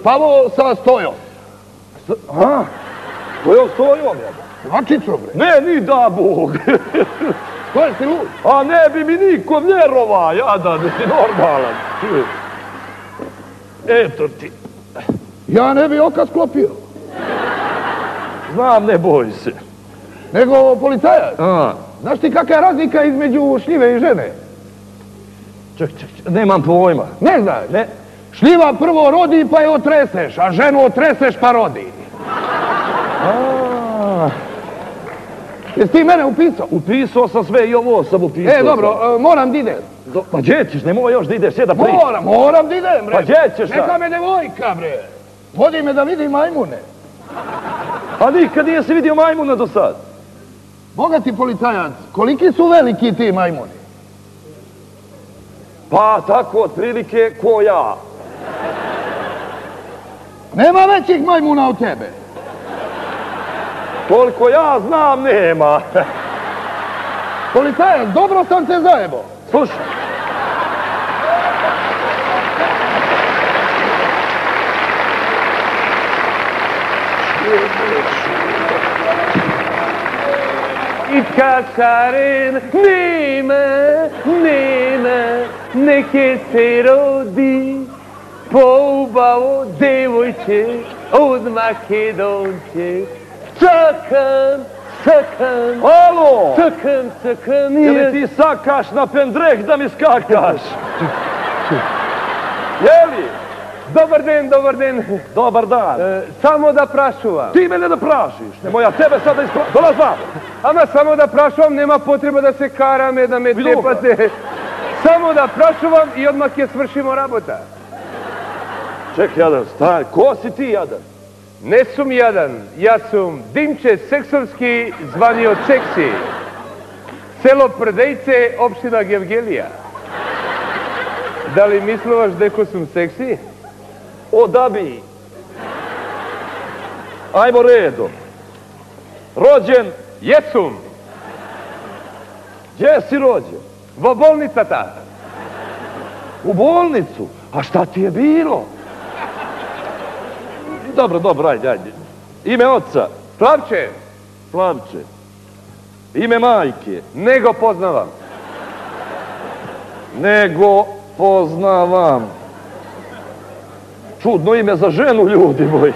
spavao sa Stojom? Ha? Stojom, Stojom, jeba. Načično, bre. Ne, ni da, Bog. Stojom, si lud. A ne bi mi niko vjerova, jadan, si normalan. Eto ti. Ja ne bi oka sklopio. Znam, ne boj se. Nego, policajac, znaš ti kakva je razlika između šljive i žene? Ček, ček, ček, nemam pojma. Ne znaš? Ne. Šljiva prvo rodi pa je otreseš, a ženu otreseš pa rodi. Jesi ti mene upisao? Upisao sam sve i ovo sam upisao. E, dobro, moram da idem. Pa gdje ćeš, nemoj još da ideš, sjeda prije. Moram, moram da idem, bre. Pa gdje ćeš, da? Neka me devojka, bre. Vodi me da vidim majmune. A nikad nije si vidio majmuna do sad. Bogati policajac, koliki su veliki ti majmuni? Pa tako, otprilike, ko ja. Nema većih majmuna od tebe. Koliko ja znam, nema. Policajac, dobro sam te zajebo. Slušaj. İtka sarın nime, nime, neke se rodi, poubavo devojče od Makedonče. Sakam, sakam, alo, sakam, sakam. Jeli ti sakaš na pendreh da mi skakaš? Jeli? Dobar den, dobar den. Dobar dan. Samo da prašuvam. Ti mene da prašiš. Nemoj ja tebe sad da isprašuvam. Dolaz vamo. Ama samo da prašuvam, nema potreba da se karame, da me tepate. Samo da prašuvam i odmah je svršimo rabota. Ček, Jadan, staj. Ko si ti, Jadan? Ne sum Jadan. Ja sum Dimče Seksovski, zvanio Seksi. Selo Prdejce, opština Gevgelija. Da li mislovaš deko sum seksi? O, da bi. Ajmo redom. Rođen jesum. Gdje si rođen? Vo bolnica ta. U bolnicu? A šta ti je bilo? Dobro, dobro, ajde, ajde. Ime oca? Plavče. Plavče. Ime majke? Nego poznavam. Nego poznavam. Čudno ime za ženu, ljudi moji.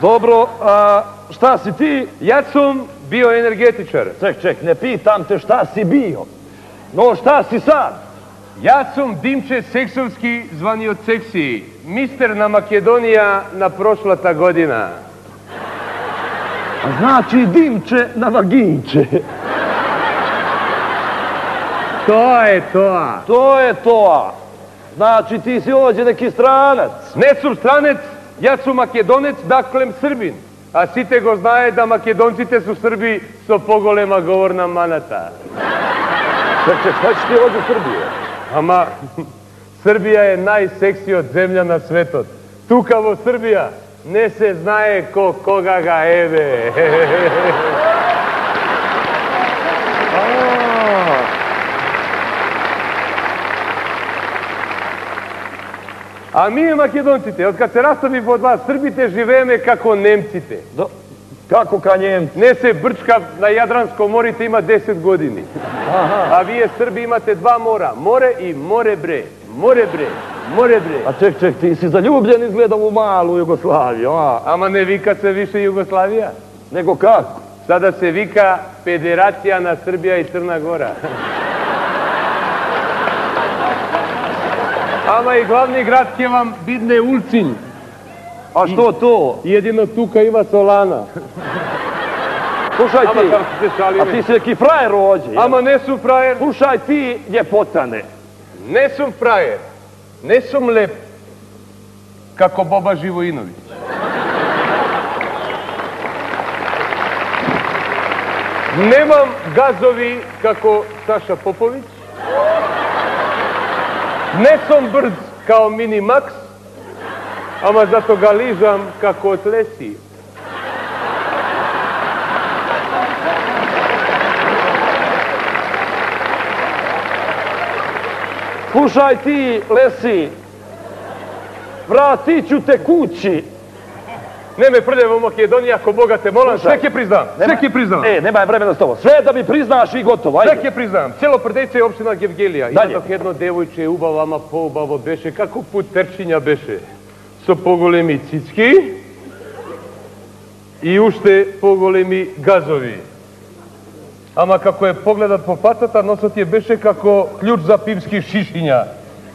Dobro, a šta si ti? Ja sam bioenergetičar. Ček, ček, ne pitam te šta si bio. No, šta si sad? Ja sam Dimče Seksovski, zvani od Seksi. Mister na Makedonija na prošlata godina. Znači Dimče na vaginče. To je to. To je to. Znači, ti si ovdje neki stranac. Ne sam stranac, ja sam Makedonec, daklem Srbin. A site go znaje da Makedoncite su Srbi so pogolema govorna manata. Čekaj, šta ćeš ti ovdje u Srbiji? Ama, Srbija je najseksi od zemlja na svetot. Tukavo Srbija, ne se znaje ko koga ga ebe. A mi je Makedoncite, od kad se rastavimo od vas Srbite, živeme kako Nemcite. Kako ka Njemci? Ne se brčka na Jadransko morite, ima deset godini. A vi je Srbi imate dva mora, more i more bre, more bre, more bre. A ček, ček, ti si zaljubljen izgledam u malu Jugoslaviju, a? Ama ne vika se više Jugoslavija. Nego kako? Sada se vika Federacija na Srbija i Crna Gora. Ama i glavni grad će vam bidne Ulcinj. A što to? Jedino tuka ima solana. Slušaj ti, a ti si neki frajer ovdje. Ama ne su frajer. Slušaj ti, ljepotane. Ne sam frajer, ne sam lep, kako Boba Živojinović. Nemam gazovi kako Saša Popović. Ne sam brz kao Minimax, ama zato ga ližam kako od lesi. Slušaj ti, lesi, vratit ću te kući. Ne me prljevo Makedonija, ako Boga te molam, sve kje priznam, sve kje priznam. E, nema je vremena s tobom, sve da mi priznaš i gotovo, ajde. Sve kje priznam, cijelo Prdejce je opština Gevgelija. Dalje. Ima dok jedno devojče ubavama poubavo beše, kako put Terčinja beše. So pogolemi cicki i ušte pogolemi gazovi. Ama kako je pogledat po patata, nosot je beše kako ključ za pivski šišinja.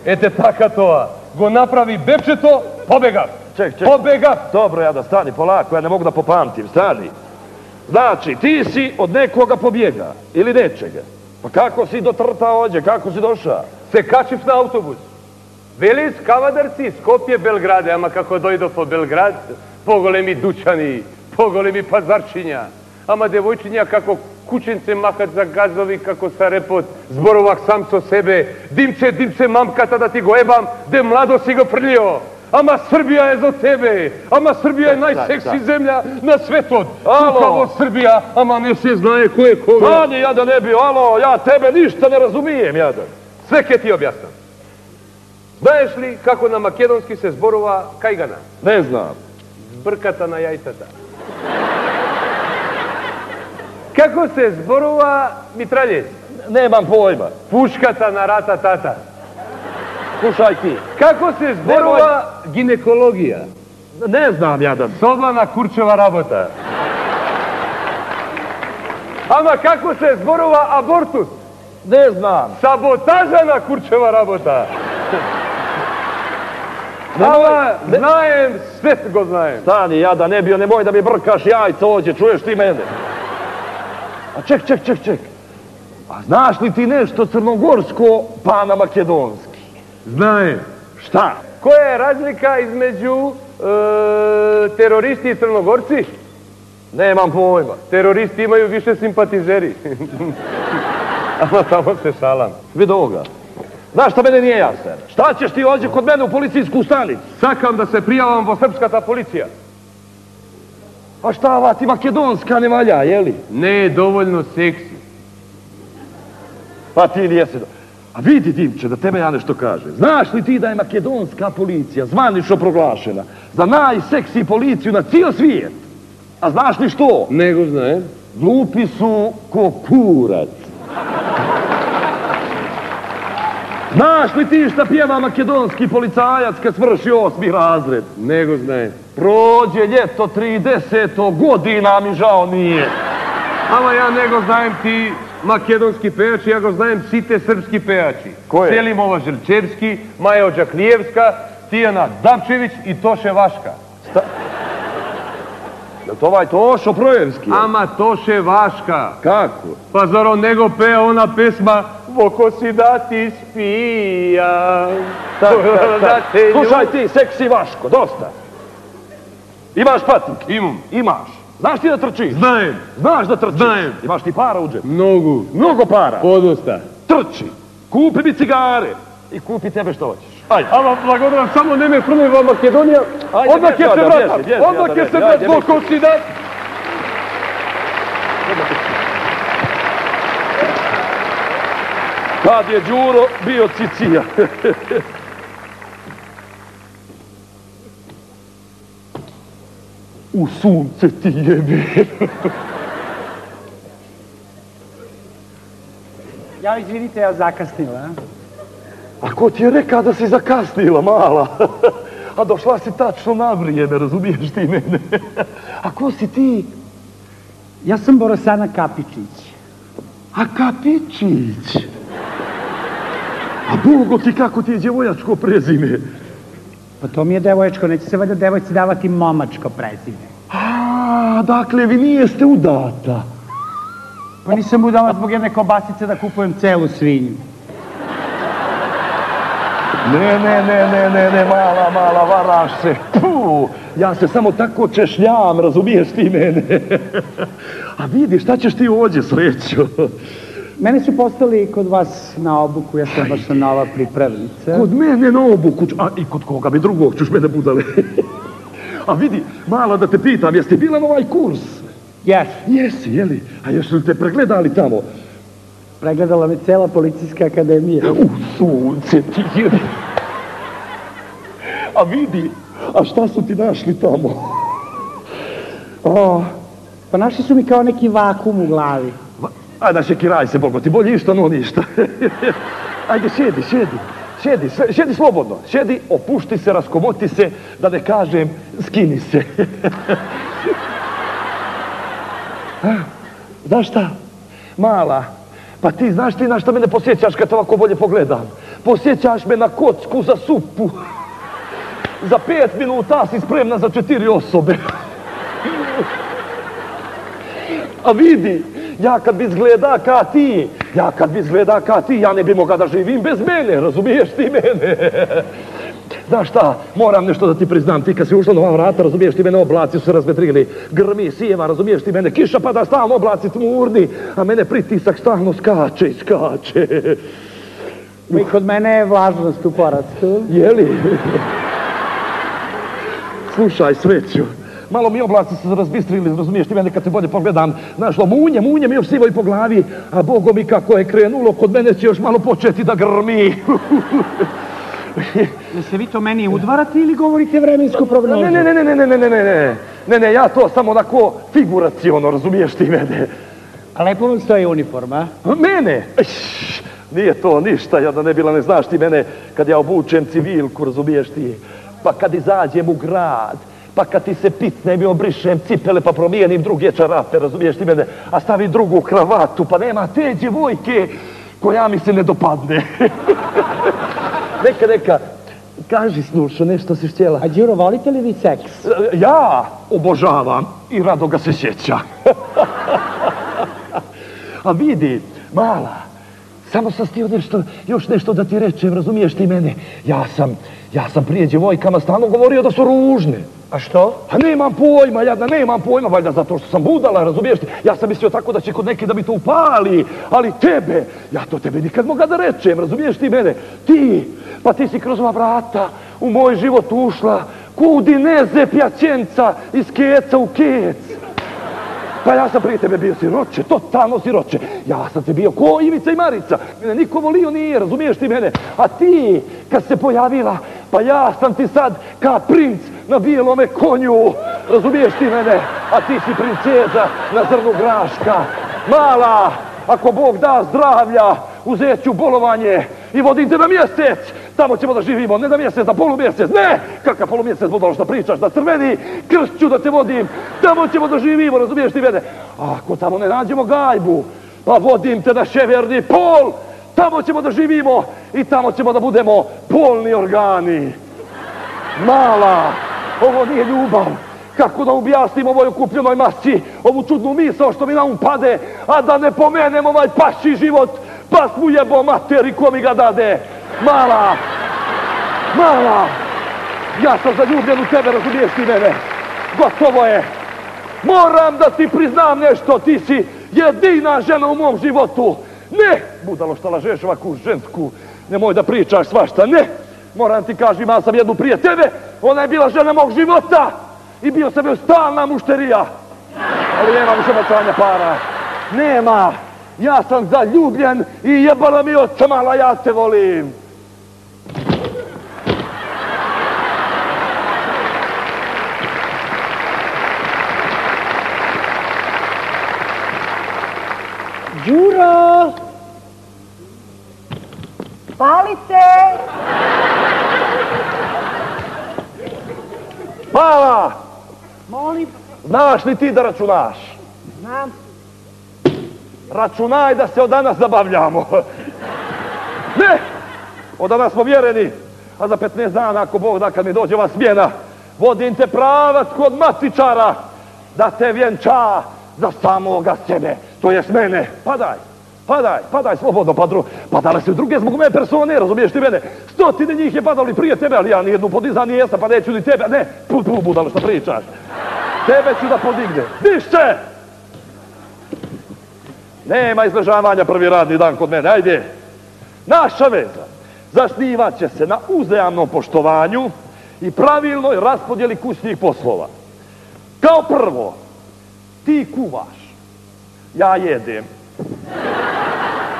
Ete taka toa, go napravi bepčeto, pobega. Ček, ček. Pobega! Dobro, ja da stani, polako, ja ne mogu da popamtim, stani. Znači, ti si od nekoga pobjega ili nečega. Pa kako si do trta ođe, kako si došao? Se kačiš na autobus. Veli iz Kavadarci, Skopje, Belgrade, ama kako dojdo po Belgrad, pogolemi dućani, pogolemi pazarčinja, ama devojčinja kako kućence mahat za gazovi, kako sa repot, zborovak sam so sebe, dimče, dimče, mamkata da ti go ebam, de mlado si go prljio. Ama Srbija je za tebe, ama Srbija je najseksi zemlja na svetu. Čukavo Srbija, ama ne se znaje ko je koga. Stani, jadan, ne bi, alo, ja tebe ništa ne razumijem, jadan. Sve ke ti objasnam. Знаеш ли како на македонски се зборува кајгана? Не знам. Збрката на јајцата. Како се зборува митраљец? Немам појма. Пушката на рата тата. Слушај ти. Како се зборува гинекологија? Не знам јадан. Соба на курчева работа. Ама како се зборува абортус? Не знам. Саботажа на курчева работа. Ама, znajem, sve go znajem. Stani, jada, ne bio, nemoj da mi brkaš jajca ođe, čuješ ti mene? A ček, ček, ček, ček. A znaš li ti nešto crnogorsko, pa na makedonski? Znajem. Šta? Koja je razlika između teroristi i crnogorci? Nemam pojma. Teroristi imaju više simpatizeri. Ama tamo se šalam. Vid ovoga. Znaš šta mene nije jasno? Šta ćeš ti ođe kod mene u policijsku stanicu? Sakam da se prijavam vo srpskata policija. A šta ova ti makedonska ne valja, jeli? Ne je dovoljno seksi. Pa ti nije se do... A vidi, Dimče, da tebe ja nešto kažem. Znaš li ti da je makedonska policija zvanično proglašena za najseksi policiju na cijel svijet? A znaš li što? Nego znajem. Glupi su ko kurac. Znaš li ti šta pjeva makedonski policajac kad svrši osmi razred? Nego znajem. Prođe ljeto trideset godina, mi žao nije. Ama ja nego znajem ti makedonski pejači, ja go znajem site srpski pejači. Ko je? Selimova Želčevski, Maja Ođaklijevska, Tijana Dabčević i Toše Vaška. Šta? Je li to ovaj Tošo Projevski? Ama Toše Vaška. Kako? Pa zar on nego peja ona pesma Voko si da ti spijam. Slušaj ti, seksi Vaško, dosta. Imaš patnik? Imam. Imaš. Znaš ti da trčiš? Znajem. Znaš da trčiš? Znajem. Imaš ti para u džepu? Mnogo. Mnogo para? Podosta. Trči. Kupi mi cigare. I kupi tebe što hoćeš. Ajde. Ama, blagodaram, samo ne me prljiva Makedonija. Onda kje se vratam. Onda kje se vratam. Voko si da... Kad je Đuro bio cicija. U sunce ti jebe. Ja, izvinite, ja zakasnila. A ko ti je rekao da si zakasnila, mala? A došla si tačno na vrijeme, razumiješ ti mene? A ko si ti? Ja sam Borosana Kapičić. A Kapičić? A Bogo ti, kako ti je djevojačko prezime? Pa to mi je devojačko, neće se valjda devojci davati momačko prezime. Aaa, dakle, vi nijeste udata. Pa nisam udala zbog jedne kobasice da kupujem celu svinju. Ne, ne, ne, ne, ne, ne, mala, mala, varaš se. Puuu, ja se samo tako češljam, razumiješ ti mene? A vidi, šta ćeš ti ođe, srećo? Mene su postali kod vas na obuku, ja sam baš nova pripravnica. Kod mene na obuku, a i kod koga bi drugog ćuš mene budale. A vidi, mala da te pitam, jesi bila na ovaj kurs? Jes. Jesi, jeli? A još li te pregledali tamo? Pregledala me cela policijska akademija. U sunce ti jedi. A vidi, a šta su ti našli tamo? Pa našli su mi kao neki vakum u glavi. Ajde, šekiraj se, Bogo, ti bolje išta, no ništa. Ajde, šedi, šedi, šedi, šedi slobodno. Šedi, opušti se, raskomoti se, da ne kažem, skini se. Znaš šta, mala, pa ti znaš ti na šta mene posjećaš kad ovako bolje pogledam? Posjećaš me na kocku za supu. Za pet minuta si spremna za četiri osobe. A vidi, ja kad bi izgleda ka ti, ja kad bi izgleda ka ti, ja ne bi mogao da živim bez mene, razumiješ ti mene? Znaš šta, moram nešto da ti priznam, ti kad si ušla na ova vrata, razumiješ ti mene, oblaci su se razvetrili, grmi, sijeva, razumiješ ti mene, kiša pada, stalno oblaci tmurni, a mene pritisak stalno skače i skače. I kod mene je vlažnost u porastu. Jeli? Slušaj, sreću. Malo mi oblaci se razbistrili, razumiješ ti mene, kad te bolje pogledam, znaš, munje, munje mi opsivo i po glavi, a Bogo mi kako je krenulo, kod mene će još malo početi da grmi. Jeste vi to meni udvarate ili govorite vremensku prognozu? Ne, ne, ne, ne, ne, ne, ne, ne, ne, ne, ja to samo onako figuraciono, razumiješ ti mene. A lepo vam stoji uniforma? Mene? Nije to ništa, ja da ne bila, ne znaš ti mene, kad ja obučem civilku, razumiješ ti, pa kad izađem u grad, pa kad ti se pitnem i obrišem cipele, pa promijenim druge čarape, razumiješ ti mene, a stavim drugu kravatu, pa nema te djevojke koja mi se ne dopadne. Neka, neka, kaži Snušo, nešto si htjela. A Đuro, volite li vi seks? Ja obožavam i rado ga se sjeća. A vidi, mala, samo sam stio nešto, još nešto da ti rečem, razumiješ ti mene? Ja sam, ja sam prije djevojkama stalno govorio da su ružne. A što? A nemam pojma, jadna, nemam pojma, valjda zato što sam budala, razumiješ ti? Ja sam mislio tako da će kod neki da mi to upali, ali tebe, ja to tebe nikad moga da rečem, razumiješ ti mene? Ti, pa ti si kroz ova vrata u moj život ušla, kudi neze pjaćenca iz keca u kec. Pa ja sam prije tebe bio siroče, totalno siroče. Ja sam te bio ko Ivica i Marica. Mene niko volio nije, razumiješ ti mene? A ti, kad se pojavila, pa ja sam ti sad ka princ na bijelome konju. Razumiješ ti mene? A ti si princeza na zrnu graška. Mala, ako Bog da zdravlja, uzet ću bolovanje i vodim te na mjesec. Tamo ćemo da živimo, ne na mjesec, na polumjesec, ne! Kakav polumjesec, budalo što pričaš, na crveni krst ću da te vodim. Tamo ćemo da živimo, razumiješ ti mene? Ako tamo ne nađemo gajbu, pa vodim te na ševerni pol. Tamo ćemo da živimo i tamo ćemo da budemo polni organi. Mala, ovo nije ljubav. Kako da objasnim ovoj okupljenoj masi, ovu čudnu misao što mi na um pade, a da ne pomenem ovaj paši život, pas mu jebo materi ko mi ga dade. Mala, mala, ja sam zaljubljen u tebe, razumiješ ti mene. Gotovo je. Moram da ti priznam nešto, ti si jedina žena u mom životu. Ne, budalo šta lažeš ovakvu žensku, nemoj da pričaš svašta, ne. Moram ti kažem, imao sam jednu prije tebe, ona je bila žena mog života i bio sam joj stalna mušterija. Ali nema više bacanja para. Nema, ja sam zaljubljen i jebala mi oca mala, ja te volim. Đuro! Pali se! Pala! Molim? Znaš li ti da računaš? Znam. Računaj da se od danas zabavljamo. Ne! Od danas smo vjereni. A za petnaest dana, ako Bog da, kad mi dođe ova smjena, vodim te pravac kod matičara da te vjenča za samoga sebe. To je s mene. Padaj, padaj, padaj, slobodno, padru. Padale su druge zbog moje persone, razumiješ ti mene? Stotine njih je padali prije tebe, ali ja nijednu podizan nijesam, pa neću ni tebe. Ne, put, put, budalo što pričaš. Tebe ću da podigne. Diš se! Nema izležavanja prvi radni dan kod mene, ajde. Naša veza zasnivat će se na uzajamnom poštovanju i pravilnoj raspodjeli kućnih poslova. Kao prvo, ti kuvaš. Ja jedem.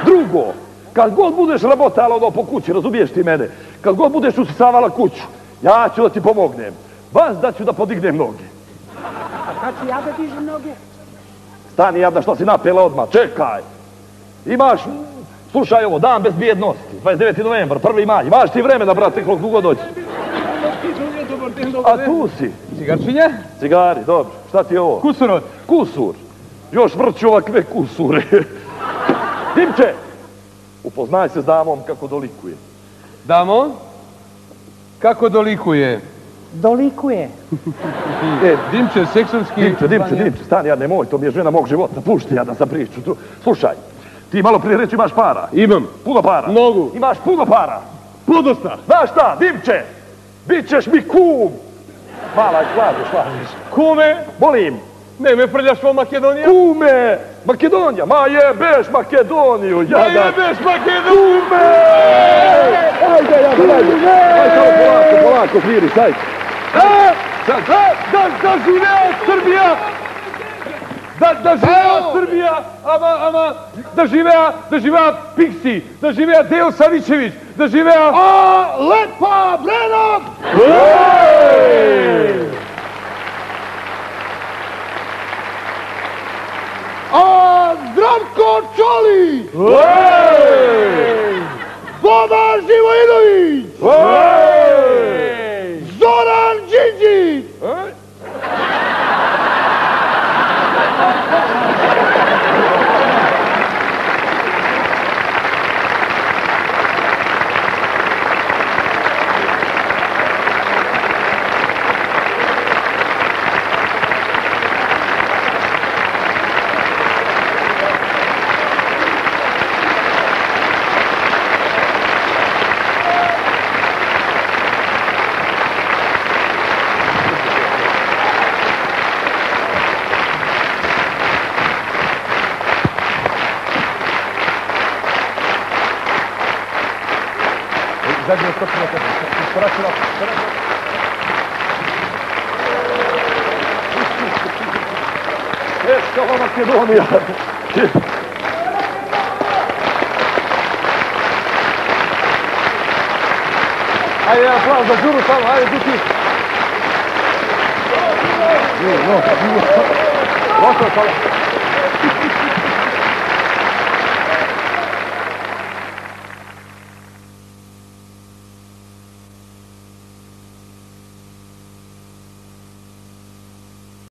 Drugo, kad god budeš rabotala ono po kući, razumiješ ti mene, kad god budeš usisavala kuću, ja ću da ti pomognem. Vas da ću da podignem noge. A kad ću ja da dižem noge? Stani jadna, što si napela odmah, čekaj. Imaš, slušaj ovo, dan bezbjednosti, dvadeset deveti novembar, prvi maj, imaš ti vremena, brate, koliko dugo doći. A tu si. Cigarčinje? Cigari, dobro. Šta ti je ovo? Kusurod. Kusur. Još vrću ovakve kusure. Dimče, upoznaj se s damom kako dolikuje. Damo, kako dolikuje? dolikuje. E, Dimče Seksovski... Dimče, Dimče, Dimče, stani, ja nemoj, to mi je žena mog života, pušti ja da sam priču tu. Slušaj, ti malo prije reći imaš para. Imam. Puno para. Mnogo. Imaš puno para. Podosta. Znaš šta, Dimče, bit ćeš mi kum. Mala, slažiš, slažiš. Kume? Molim. Ne me prljaš po Makedonija? Kume! Makedonija! Ma jebeš Makedoniju! Ma jebeš Makedoniju! Kume! Ajde, ajde, ajde! Ajde, polako, polako, Firić, ajde! Da živeo Srbija! Da živeo Srbija! Ama, ama, da živeo, da živeo Piksi! Da živeo Deo Savićević! Da živeo... A, lepa, Brenov! Ej! A Zdravko Čoli! Ueeej! Boba Živojinović! Ueeej! Zoran Đinđić! Ueeej! Makedonija! Ajde, jedan aplauz za Đuru samo, ajde, duti! Dobro, dobro, dobro!